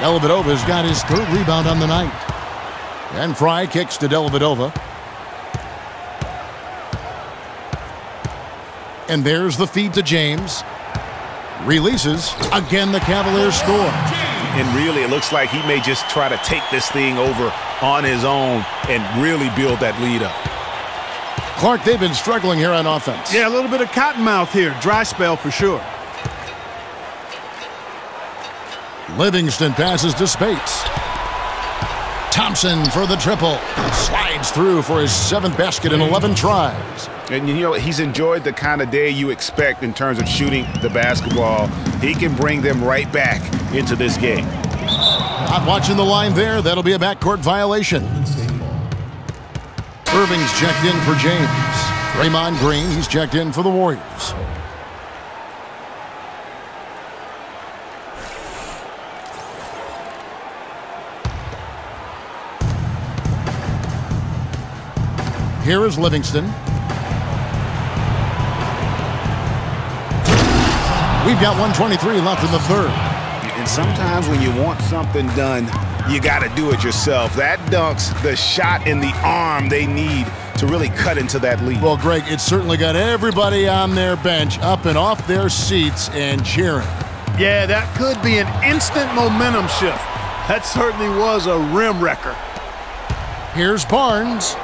Dellavedova's got his third rebound on the night. And Frye kicks to Dellavedova. And there's the feed to James. Releases. Again, the Cavaliers score. And really, it looks like he may just try to take this thing over on his own and really build that lead up. Clark, they've been struggling here on offense. Yeah, a little bit of cottonmouth here. Dry spell for sure. Livingston passes to Speights. Thompson for the triple. Slides through for his 7th basket in 11 tries. And, you know, he's enjoyed the kind of day you expect in terms of shooting the basketball. He can bring them right back into this game. Not watching the line there. That'll be a backcourt violation. Irving's checked in for James. Draymond Green, he's checked in for the Warriors. Here is Livingston. We've got 1:23 left in the third. And sometimes when you want something done, you got to do it yourself. That dunk's the shot in the arm they need to really cut into that lead. Well, Greg, it's certainly got everybody on their bench up and off their seats and cheering. Yeah, that could be an instant momentum shift. That certainly was a rim wrecker. Here's Barnes.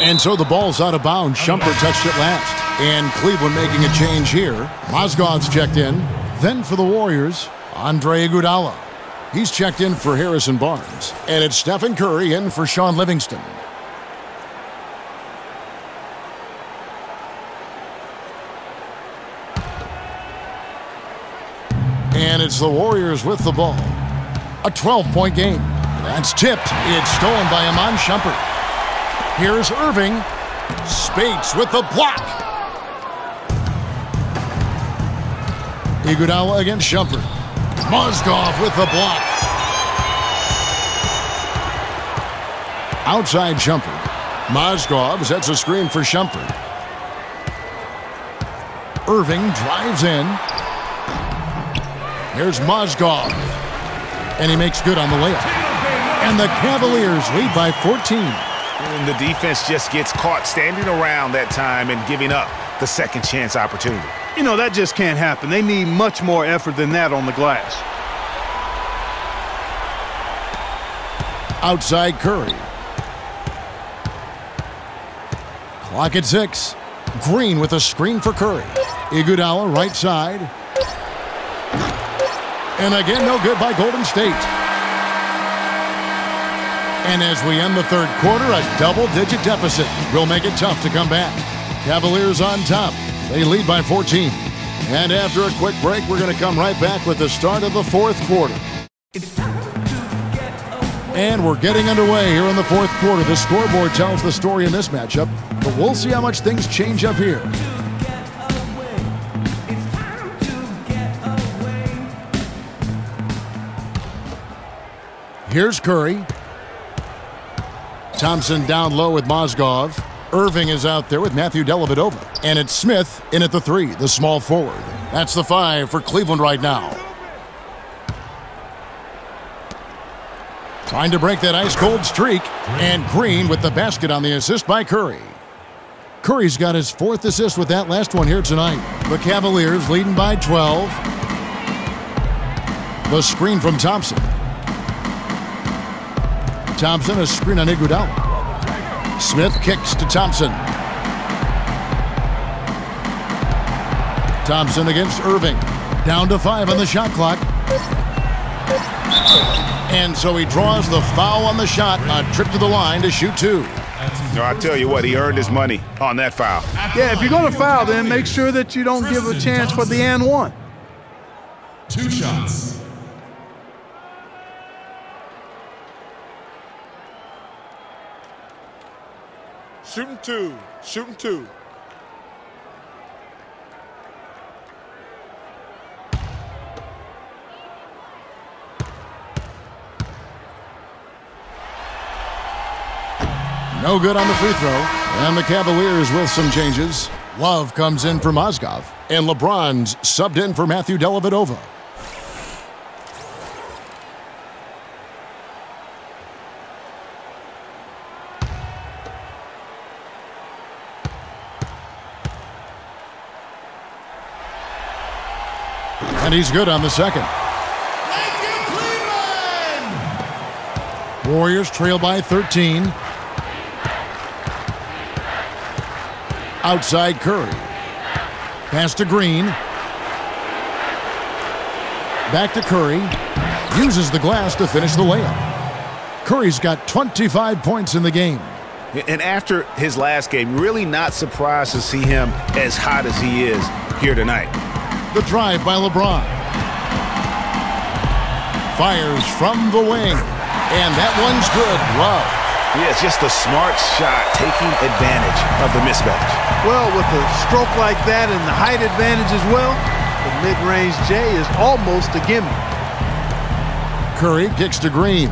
And so the ball's out of bounds. Shumpert touched it last. And Cleveland making a change here. Mozgov's checked in. Then for the Warriors, Andre Iguodala. He's checked in for Harrison Barnes. And it's Stephen Curry in for Sean Livingston. And it's the Warriors with the ball. A 12-point game. That's tipped. It's stolen by Iman Shumpert. Here's Irving. Speights with the block. Iguodala against Shumpert. Mozgov with the block. Outside Shumpert. Mozgov sets a screen for Shumpert. Irving drives in. Here's Mozgov. And he makes good on the layup. And the Cavaliers lead by 14. And the defense just gets caught standing around that time and giving up the second chance opportunity. You know, that just can't happen. They need much more effort than that on the glass. Outside Curry. Clock at 6. Green with a screen for Curry. Iguodala right side. And again, no good by Golden State. And as we end the third quarter, a double-digit deficit will make it tough to come back. Cavaliers on top. They lead by 14. And after a quick break, we're going to come right back with the start of the fourth quarter. And we're getting underway here in the fourth quarter. The scoreboard tells the story in this matchup, but we'll see how much things change up here. Here's Curry. Thompson down low with Mozgov. Irving is out there with Matthew Dellavedova. And it's Smith in at the 3, the small forward. That's the 5 for Cleveland right now. Trying to break that ice-cold streak. And Green with the basket on the assist by Curry. Curry's got his 4th assist with that last one here tonight. The Cavaliers leading by 12. The screen from Thompson. Thompson, a screen on Iguodala. Smith kicks to Thompson. Thompson against Irving. Down to 5 on the shot clock. And so he draws the foul on the shot. A trip to the line to shoot 2. No, I tell you what, he earned his money on that foul. Yeah, if you're going to foul, then make sure that you don't give a chance for the and one. 2 shots. Shooting 2, shooting 2. No good on the free throw. And the Cavaliers with some changes. Love comes in for Mozgov. And LeBron's subbed in for Matthew Dellavedova. And he's good on the second. Thank you, Cleveland! Warriors trail by 13. Outside Curry. Pass to Green. Back to Curry. Uses the glass to finish the layup. Curry's got 25 points in the game. And after his last game, really not surprised to see him as hot as he is here tonight. The drive by LeBron. Fires from the wing. And that one's good. Love. Yeah, it's just a smart shot taking advantage of the mismatch. Well, with a stroke like that and the height advantage as well, the mid-range J is almost a gimme. Curry kicks to Green.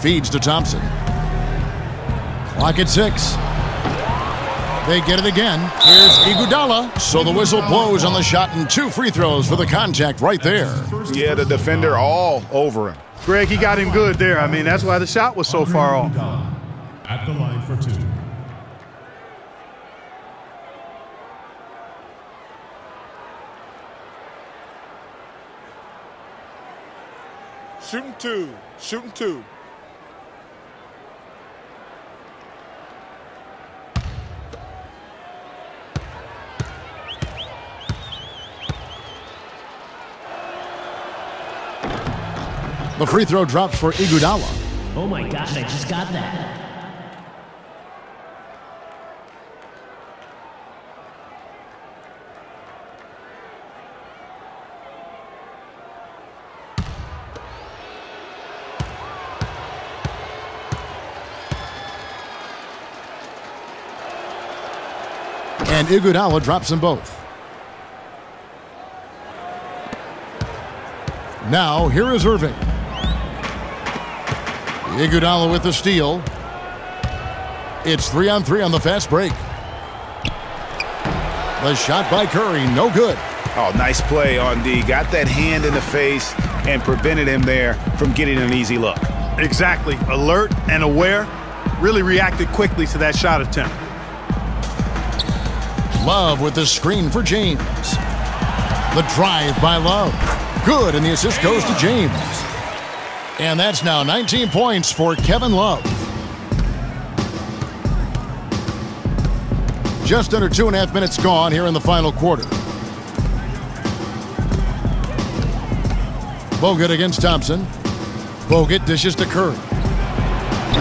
Feeds to Thompson. Clock at 6. They get it again. Here's Iguodala. So the whistle blows on the shot and 2 free throws for the contact right there. Yeah, the defender all over him. Greg, he got him good there. I mean, that's why the shot was so far off. At the line for 2. Shooting 2. Shooting 2. The free throw dropped for Iguodala. Oh my gosh, I just got that. And Iguodala drops them both. Now, here is Irving. Iguodala with the steal. It's 3-on-3 on the fast break. The shot by Curry, no good. Oh, nice play on D. Got that hand in the face and prevented him there from getting an easy look. Exactly. Alert and aware. Really reacted quickly to that shot attempt. Love with the screen for James. The drive by Love. Good, and the assist goes to James. And that's now 19 points for Kevin Love. Just under 2.5 minutes gone here in the final quarter. Bogut against Thompson. Bogut dishes to Curry.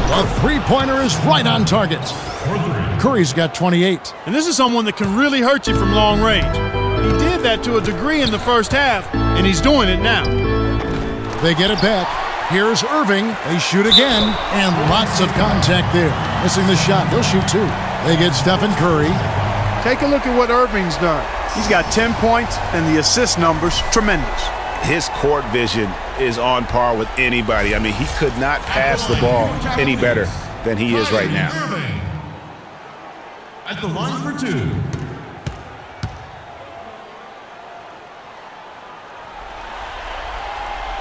The three-pointer is right on target. Curry's got 28. And this is someone that can really hurt you from long range. He did that to a degree in the first half, and he's doing it now. They get it back. Here's Irving. They shoot again, and lots of contact there. Missing the shot. He'll shoot two. They get Stephen Curry. Take a look at what Irving's done. He's got 10 points, and the assist numbers, tremendous. His court vision is on par with anybody. I mean, he could not pass the ball any better than he is right now. At the line for two.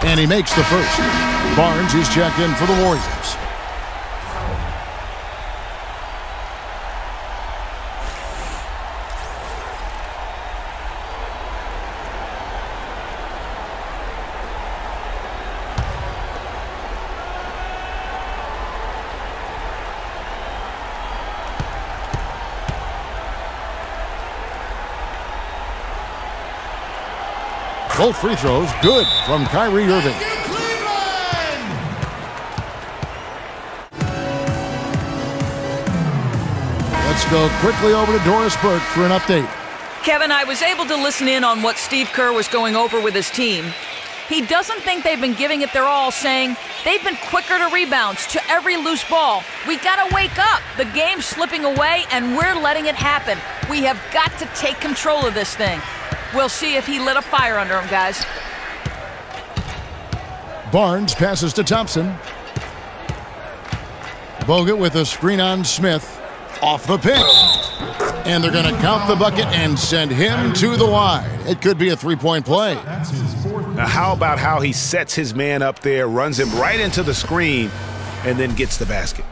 And he makes the first. Barnes is checked in for the Warriors. Both free throws good from Kyrie Irving. Let's go quickly over to Doris Burke for an update. Kevin, I was able to listen in on what Steve Kerr was going over with his team. He doesn't think they've been giving it their all, saying they've been quicker to rebounds, to every loose ball. We got to wake up. The game's slipping away, and we're letting it happen. We have got to take control of this thing. We'll see if he lit a fire under him, guys. Barnes passes to Thompson. Bogut with a screen on Smith. Off the pick. And they're going to count the bucket and send him to the wide. It could be a three-point play. Now, how about how he sets his man up there, runs him right into the screen, and then gets the basket.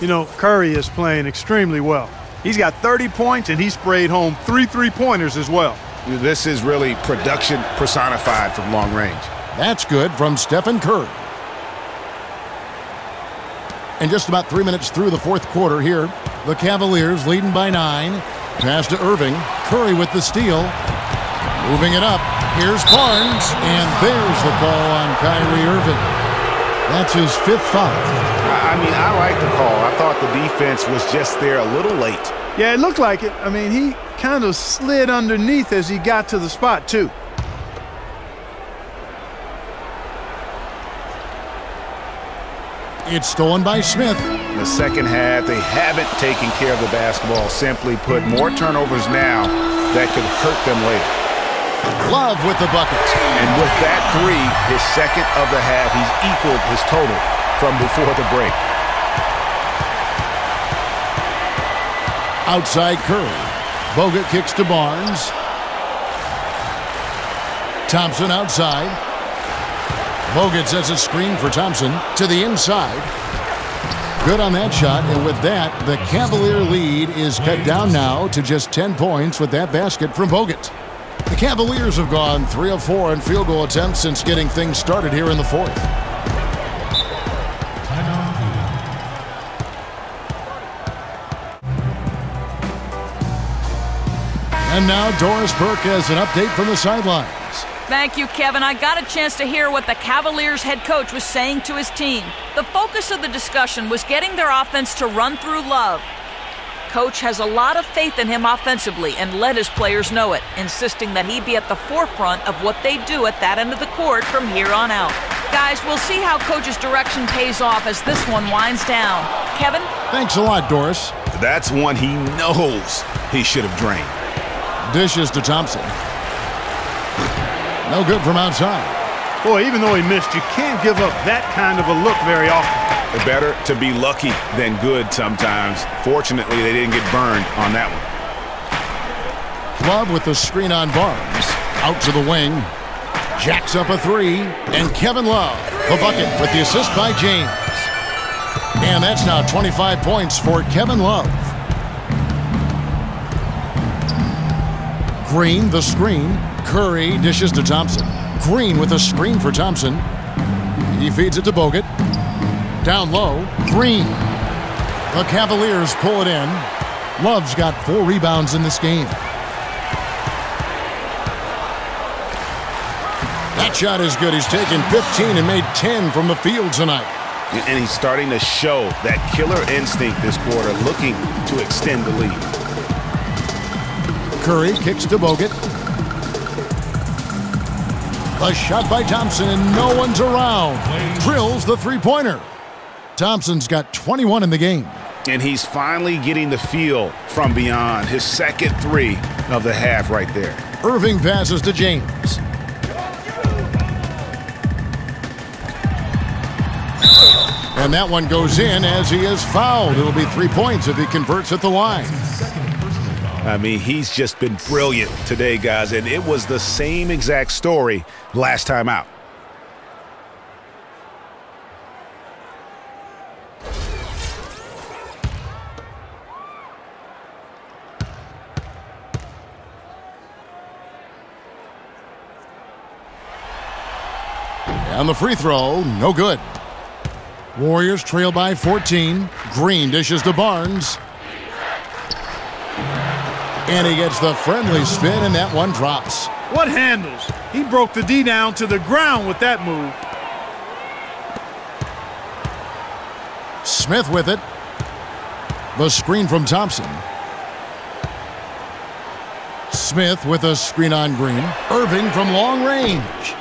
You know, Curry is playing extremely well. He's got 30 points, and he sprayed home 3 3-pointers as well. This is really production personified from long range. That's good from Stephen Curry. And just about 3 minutes through the fourth quarter here. The Cavaliers leading by 9. Pass to Irving. Curry with the steal. Moving it up. Here's Barnes. And there's the call on Kyrie Irving. That's his 5th foul. I mean, I like the call. I thought the defense was just there a little late. Yeah, it looked like it. I mean, he kind of slid underneath as he got to the spot, too. It's stolen by Smith. In the second half, they haven't taken care of the basketball. Simply put, more turnovers now that could hurt them later. Love with the bucket. And with that three, his second of the half, he's equaled his total from before the break. Outside Curry. Bogut kicks to Barnes. Thompson outside. Bogut sets a screen for Thompson to the inside. Good on that shot, and with that, the Cavalier lead is cut down now to just 10 points with that basket from Bogut. The Cavaliers have gone 3 of 4 in field goal attempts since getting things started here in the fourth. And now Doris Burke has an update from the sidelines. Thank you, Kevin. I got a chance to hear what the Cavaliers head coach was saying to his team. The focus of the discussion was getting their offense to run through Love. Coach has a lot of faith in him offensively and let his players know it, insisting that he be at the forefront of what they do at that end of the court from here on out. Guys, we'll see how coach's direction pays off as this one winds down. Kevin? Thanks a lot, Doris. That's one he knows he should have drained. Dishes to Thompson. No good from outside. Boy, even though he missed, you can't give up that kind of a look very often. Better to be lucky than good sometimes. Fortunately, they didn't get burned on that one. Love with the screen on Barnes. Out to the wing. Jacks up a three, and Kevin Love, the bucket with the assist by James. And that's now 25 points for Kevin Love. Green, the screen. Curry dishes to Thompson. Green with a screen for Thompson. He feeds it to Bogut. Down low, Green. The Cavaliers pull it in. Love's got 4 rebounds in this game. That shot is good. He's taken 15 and made 10 from the field tonight. And he's starting to show that killer instinct this quarter, looking to extend the lead. Curry kicks to Bogut. A shot by Thompson, and no one's around. Drills the three-pointer. Thompson's got 21 in the game. And he's finally getting the feel from beyond. His second three of the half right there. Irving passes to James. And that one goes in as he is fouled. It'll be 3 points if he converts at the line. I mean, he's just been brilliant today, guys, and it was the same exact story last time out. And the free throw, no good. Warriors trail by 14. Green dishes to Barnes. And he gets the friendly spin, and that one drops. What handles? He broke the D down to the ground with that move. Smith with it. The screen from Thompson. Smith with a screen on Green. Irving from long range.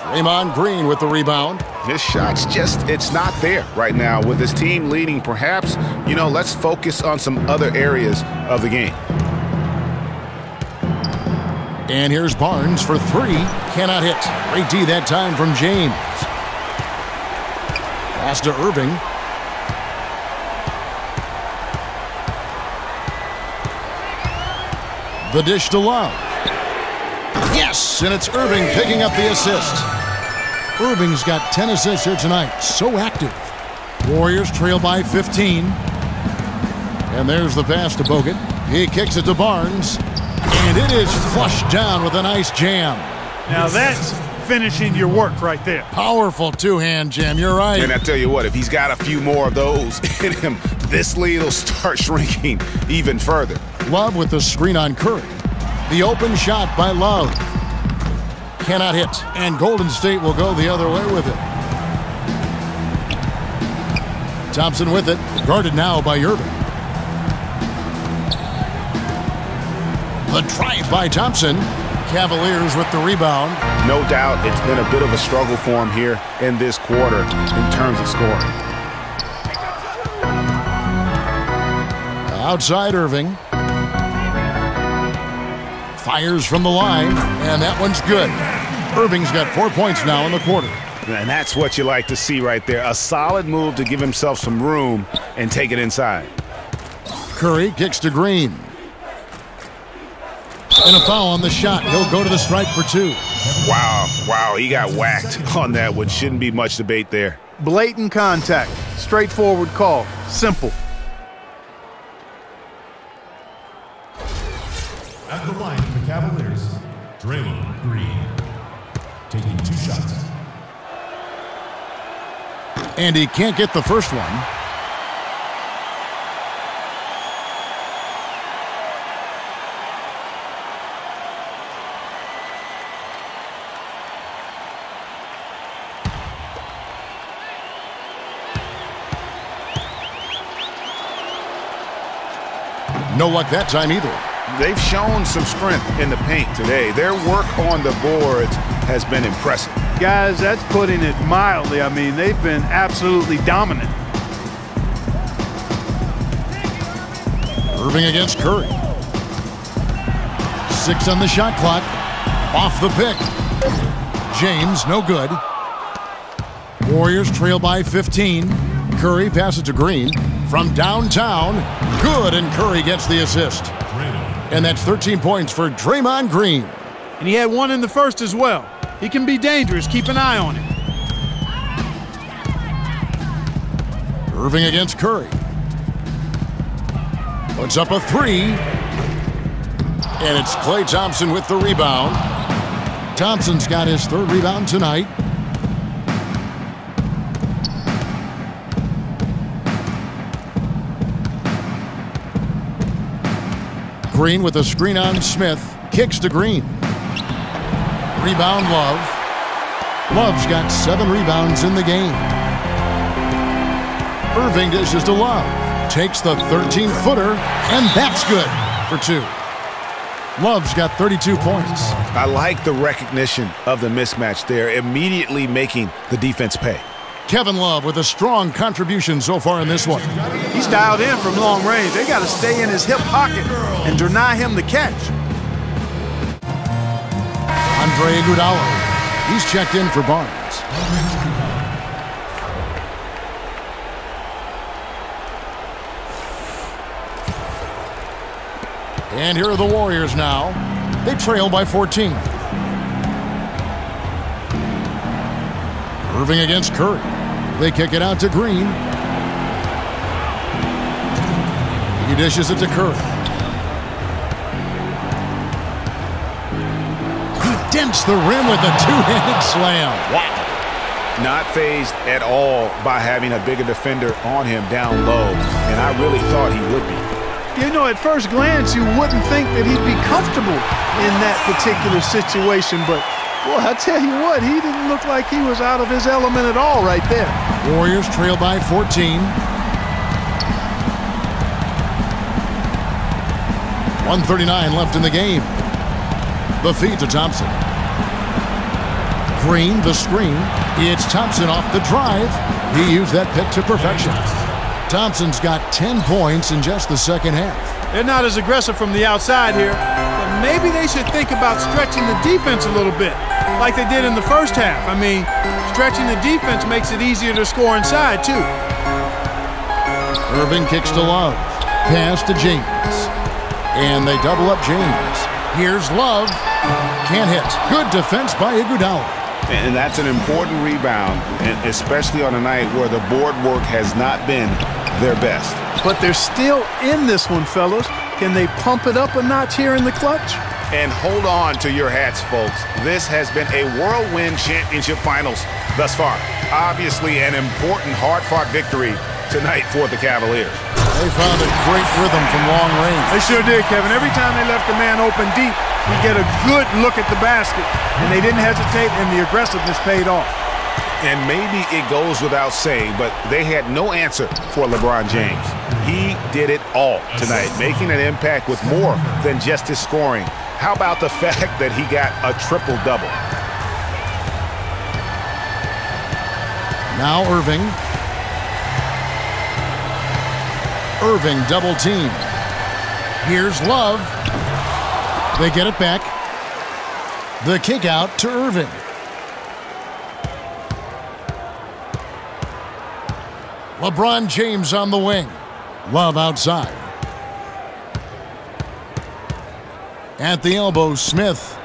Draymond Green with the rebound. This shot's just, it's not there right now. With his team leading, perhaps, you know, let's focus on some other areas of the game. And here's Barnes for three. Cannot hit. Great D that time from James. Pass to Irving. The dish to Love. Yes, and it's Irving picking up the assist. Irving's got 10 assists here tonight. So active. Warriors trail by 15. And there's the pass to Bogut. He kicks it to Barnes. And it is flushed down with a nice jam. Now that's finishing your work right there. Powerful two-hand jam. You're right. And I tell you what, if he's got a few more of those in him, this lead will start shrinking even further. Love with the screen on Curry. The open shot by Love. Cannot hit, and Golden State will go the other way with it. Thompson with it, guarded now by Irving. The drive by Thompson. Cavaliers with the rebound. No doubt it's been a bit of a struggle for him here in this quarter in terms of scoring. Outside Irving. Fires from the line, and that one's good. Irving's got 4 points now in the quarter. And that's what you like to see right there. A solid move to give himself some room and take it inside. Curry kicks to Green. And a foul on the shot. He'll go to the stripe for 2. Wow, he got whacked on that one. Shouldn't be much debate there. Blatant contact. Straightforward call. Simple. At the line for the Cavaliers, Draymond Green, taking 2 shots. And he can't get the first one. No luck that time either. They've shown some strength in the paint today. Their work on the boards has been impressive. Guys, that's putting it mildly. I mean, they've been absolutely dominant. Irving against Curry. 6 on the shot clock. Off the pick. James, no good. Warriors trail by 15. Curry passes to Green. From downtown, good, and Curry gets the assist. And that's 13 points for Draymond Green. And he had one in the first as well. He can be dangerous. Keep an eye on him. Irving against Curry. Puts up a three. And it's Klay Thompson with the rebound. Thompson's got his third rebound tonight. Green with a screen on Smith. Kicks to Green. Rebound Love. Love's got 7 rebounds in the game. Irving dishes to Love. Takes the 13-footer, and that's good for 2. Love's got 32 points. I like the recognition of the mismatch there, immediately making the defense pay. Kevin Love with a strong contribution so far in this one. He's dialed in from long range. They got to stay in his hip pocket and deny him the catch. Andre Iguodala. He's checked in for Barnes. And here are the Warriors now. They trail by 14. Irving against Curry. They kick it out to Green. He dishes it to Curry. He dents the rim with a two-handed slam. Wow. Not fazed at all by having a bigger defender on him down low, and I really thought he would be. You know, at first glance, you wouldn't think that he'd be comfortable in that particular situation, but boy, I tell you what, he didn't look like he was out of his element at all right there. Warriors trail by 14. 1:39 left in the game. The feed to Thompson. Green, the screen. It's Thompson off the drive. He used that pick to perfection. Thompson's got 10 points in just the second half. They're not as aggressive from the outside here, but maybe they should think about stretching the defense a little bit, like they did in the first half. I mean, stretching the defense makes it easier to score inside, too. Irving kicks to Love. Pass to James. And they double up James. Here's Love. Can't hit. Good defense by Iguodala. And that's an important rebound, especially on a night where the board work has not been their best. But they're still in this one, fellas. Can they pump it up a notch here in the clutch? And hold on to your hats, folks. This has been a whirlwind championship finals thus far. Obviously an important, hard-fought victory tonight for the Cavaliers. They found a great rhythm from long range. They sure did, Kevin. Every time they left the man open deep, we get a good look at the basket, and they didn't hesitate, and the aggressiveness paid off. And maybe it goes without saying, but they had no answer for LeBron James. He did it all tonight, making an impact with more than just his scoring. How about the fact that he got a triple-double? Now Irving. Irving double-teamed. Here's Love. They get it back. The kick out to Irving. LeBron James on the wing. Love outside. At the elbow, Smith.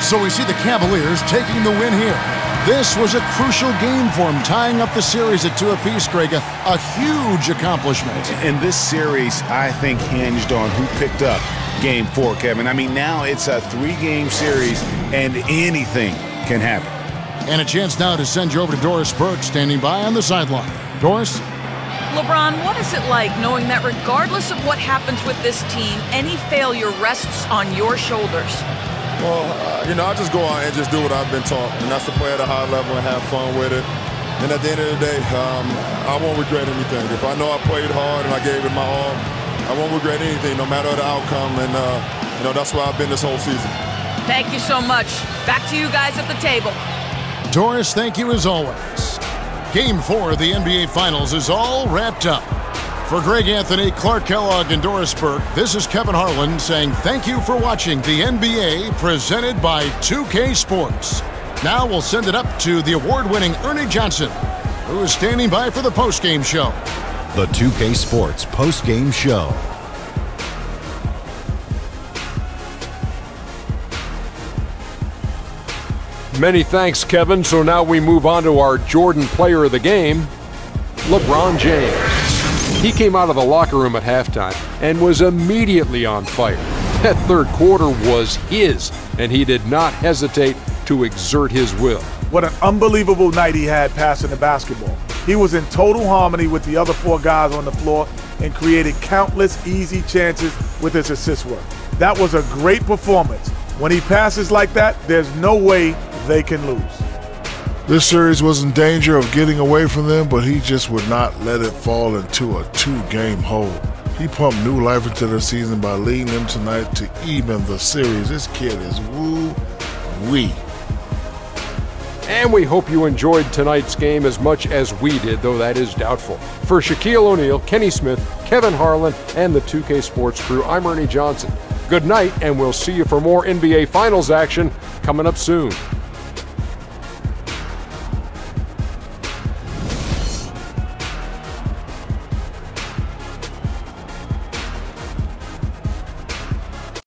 So we see the Cavaliers taking the win here. This was a crucial game for him, tying up the series at 2 apiece, Greg. A huge accomplishment. In this series, I think, hinged on who picked up Game 4, Kevin. I mean, now it's a 3-game series, and anything can happen. And a chance now to send you over to Doris Burke, standing by on the sideline. Doris? LeBron, what is it like knowing that regardless of what happens with this team, any failure rests on your shoulders? Well, you know, I just go out and just do what I've been taught, and that's to play at a high level and have fun with it. And at the end of the day, I won't regret anything. If I know I played hard and I gave it my all, I won't regret anything, no matter the outcome. And, you know, that's where I've been this whole season. Thank you so much. Back to you guys at the table. Doris, thank you as always. Game 4 of the NBA Finals is all wrapped up. For Greg Anthony, Clark Kellogg, and Doris Burke, this is Kevin Harlan saying thank you for watching the NBA presented by 2K Sports. Now we'll send it up to the award-winning Ernie Johnson, who is standing by for the post-game show. The 2K Sports post-game show. Many thanks, Kevin. So now we move on to our Jordan player of the game, LeBron James. He came out of the locker room at halftime and was immediately on fire. That third quarter was his, and he did not hesitate to exert his will. What an unbelievable night he had passing the basketball. He was in total harmony with the other four guys on the floor and created countless easy chances with his assist work. That was a great performance. When he passes like that, there's no way they can lose. This series was in danger of getting away from them, but he just would not let it fall into a two-game hole. He pumped new life into their season by leading them tonight to even the series. This kid is woo-wee. And we hope you enjoyed tonight's game as much as we did, though that is doubtful. For Shaquille O'Neal, Kenny Smith, Kevin Harlan, and the 2K Sports crew, I'm Ernie Johnson. Good night, and we'll see you for more NBA Finals action coming up soon.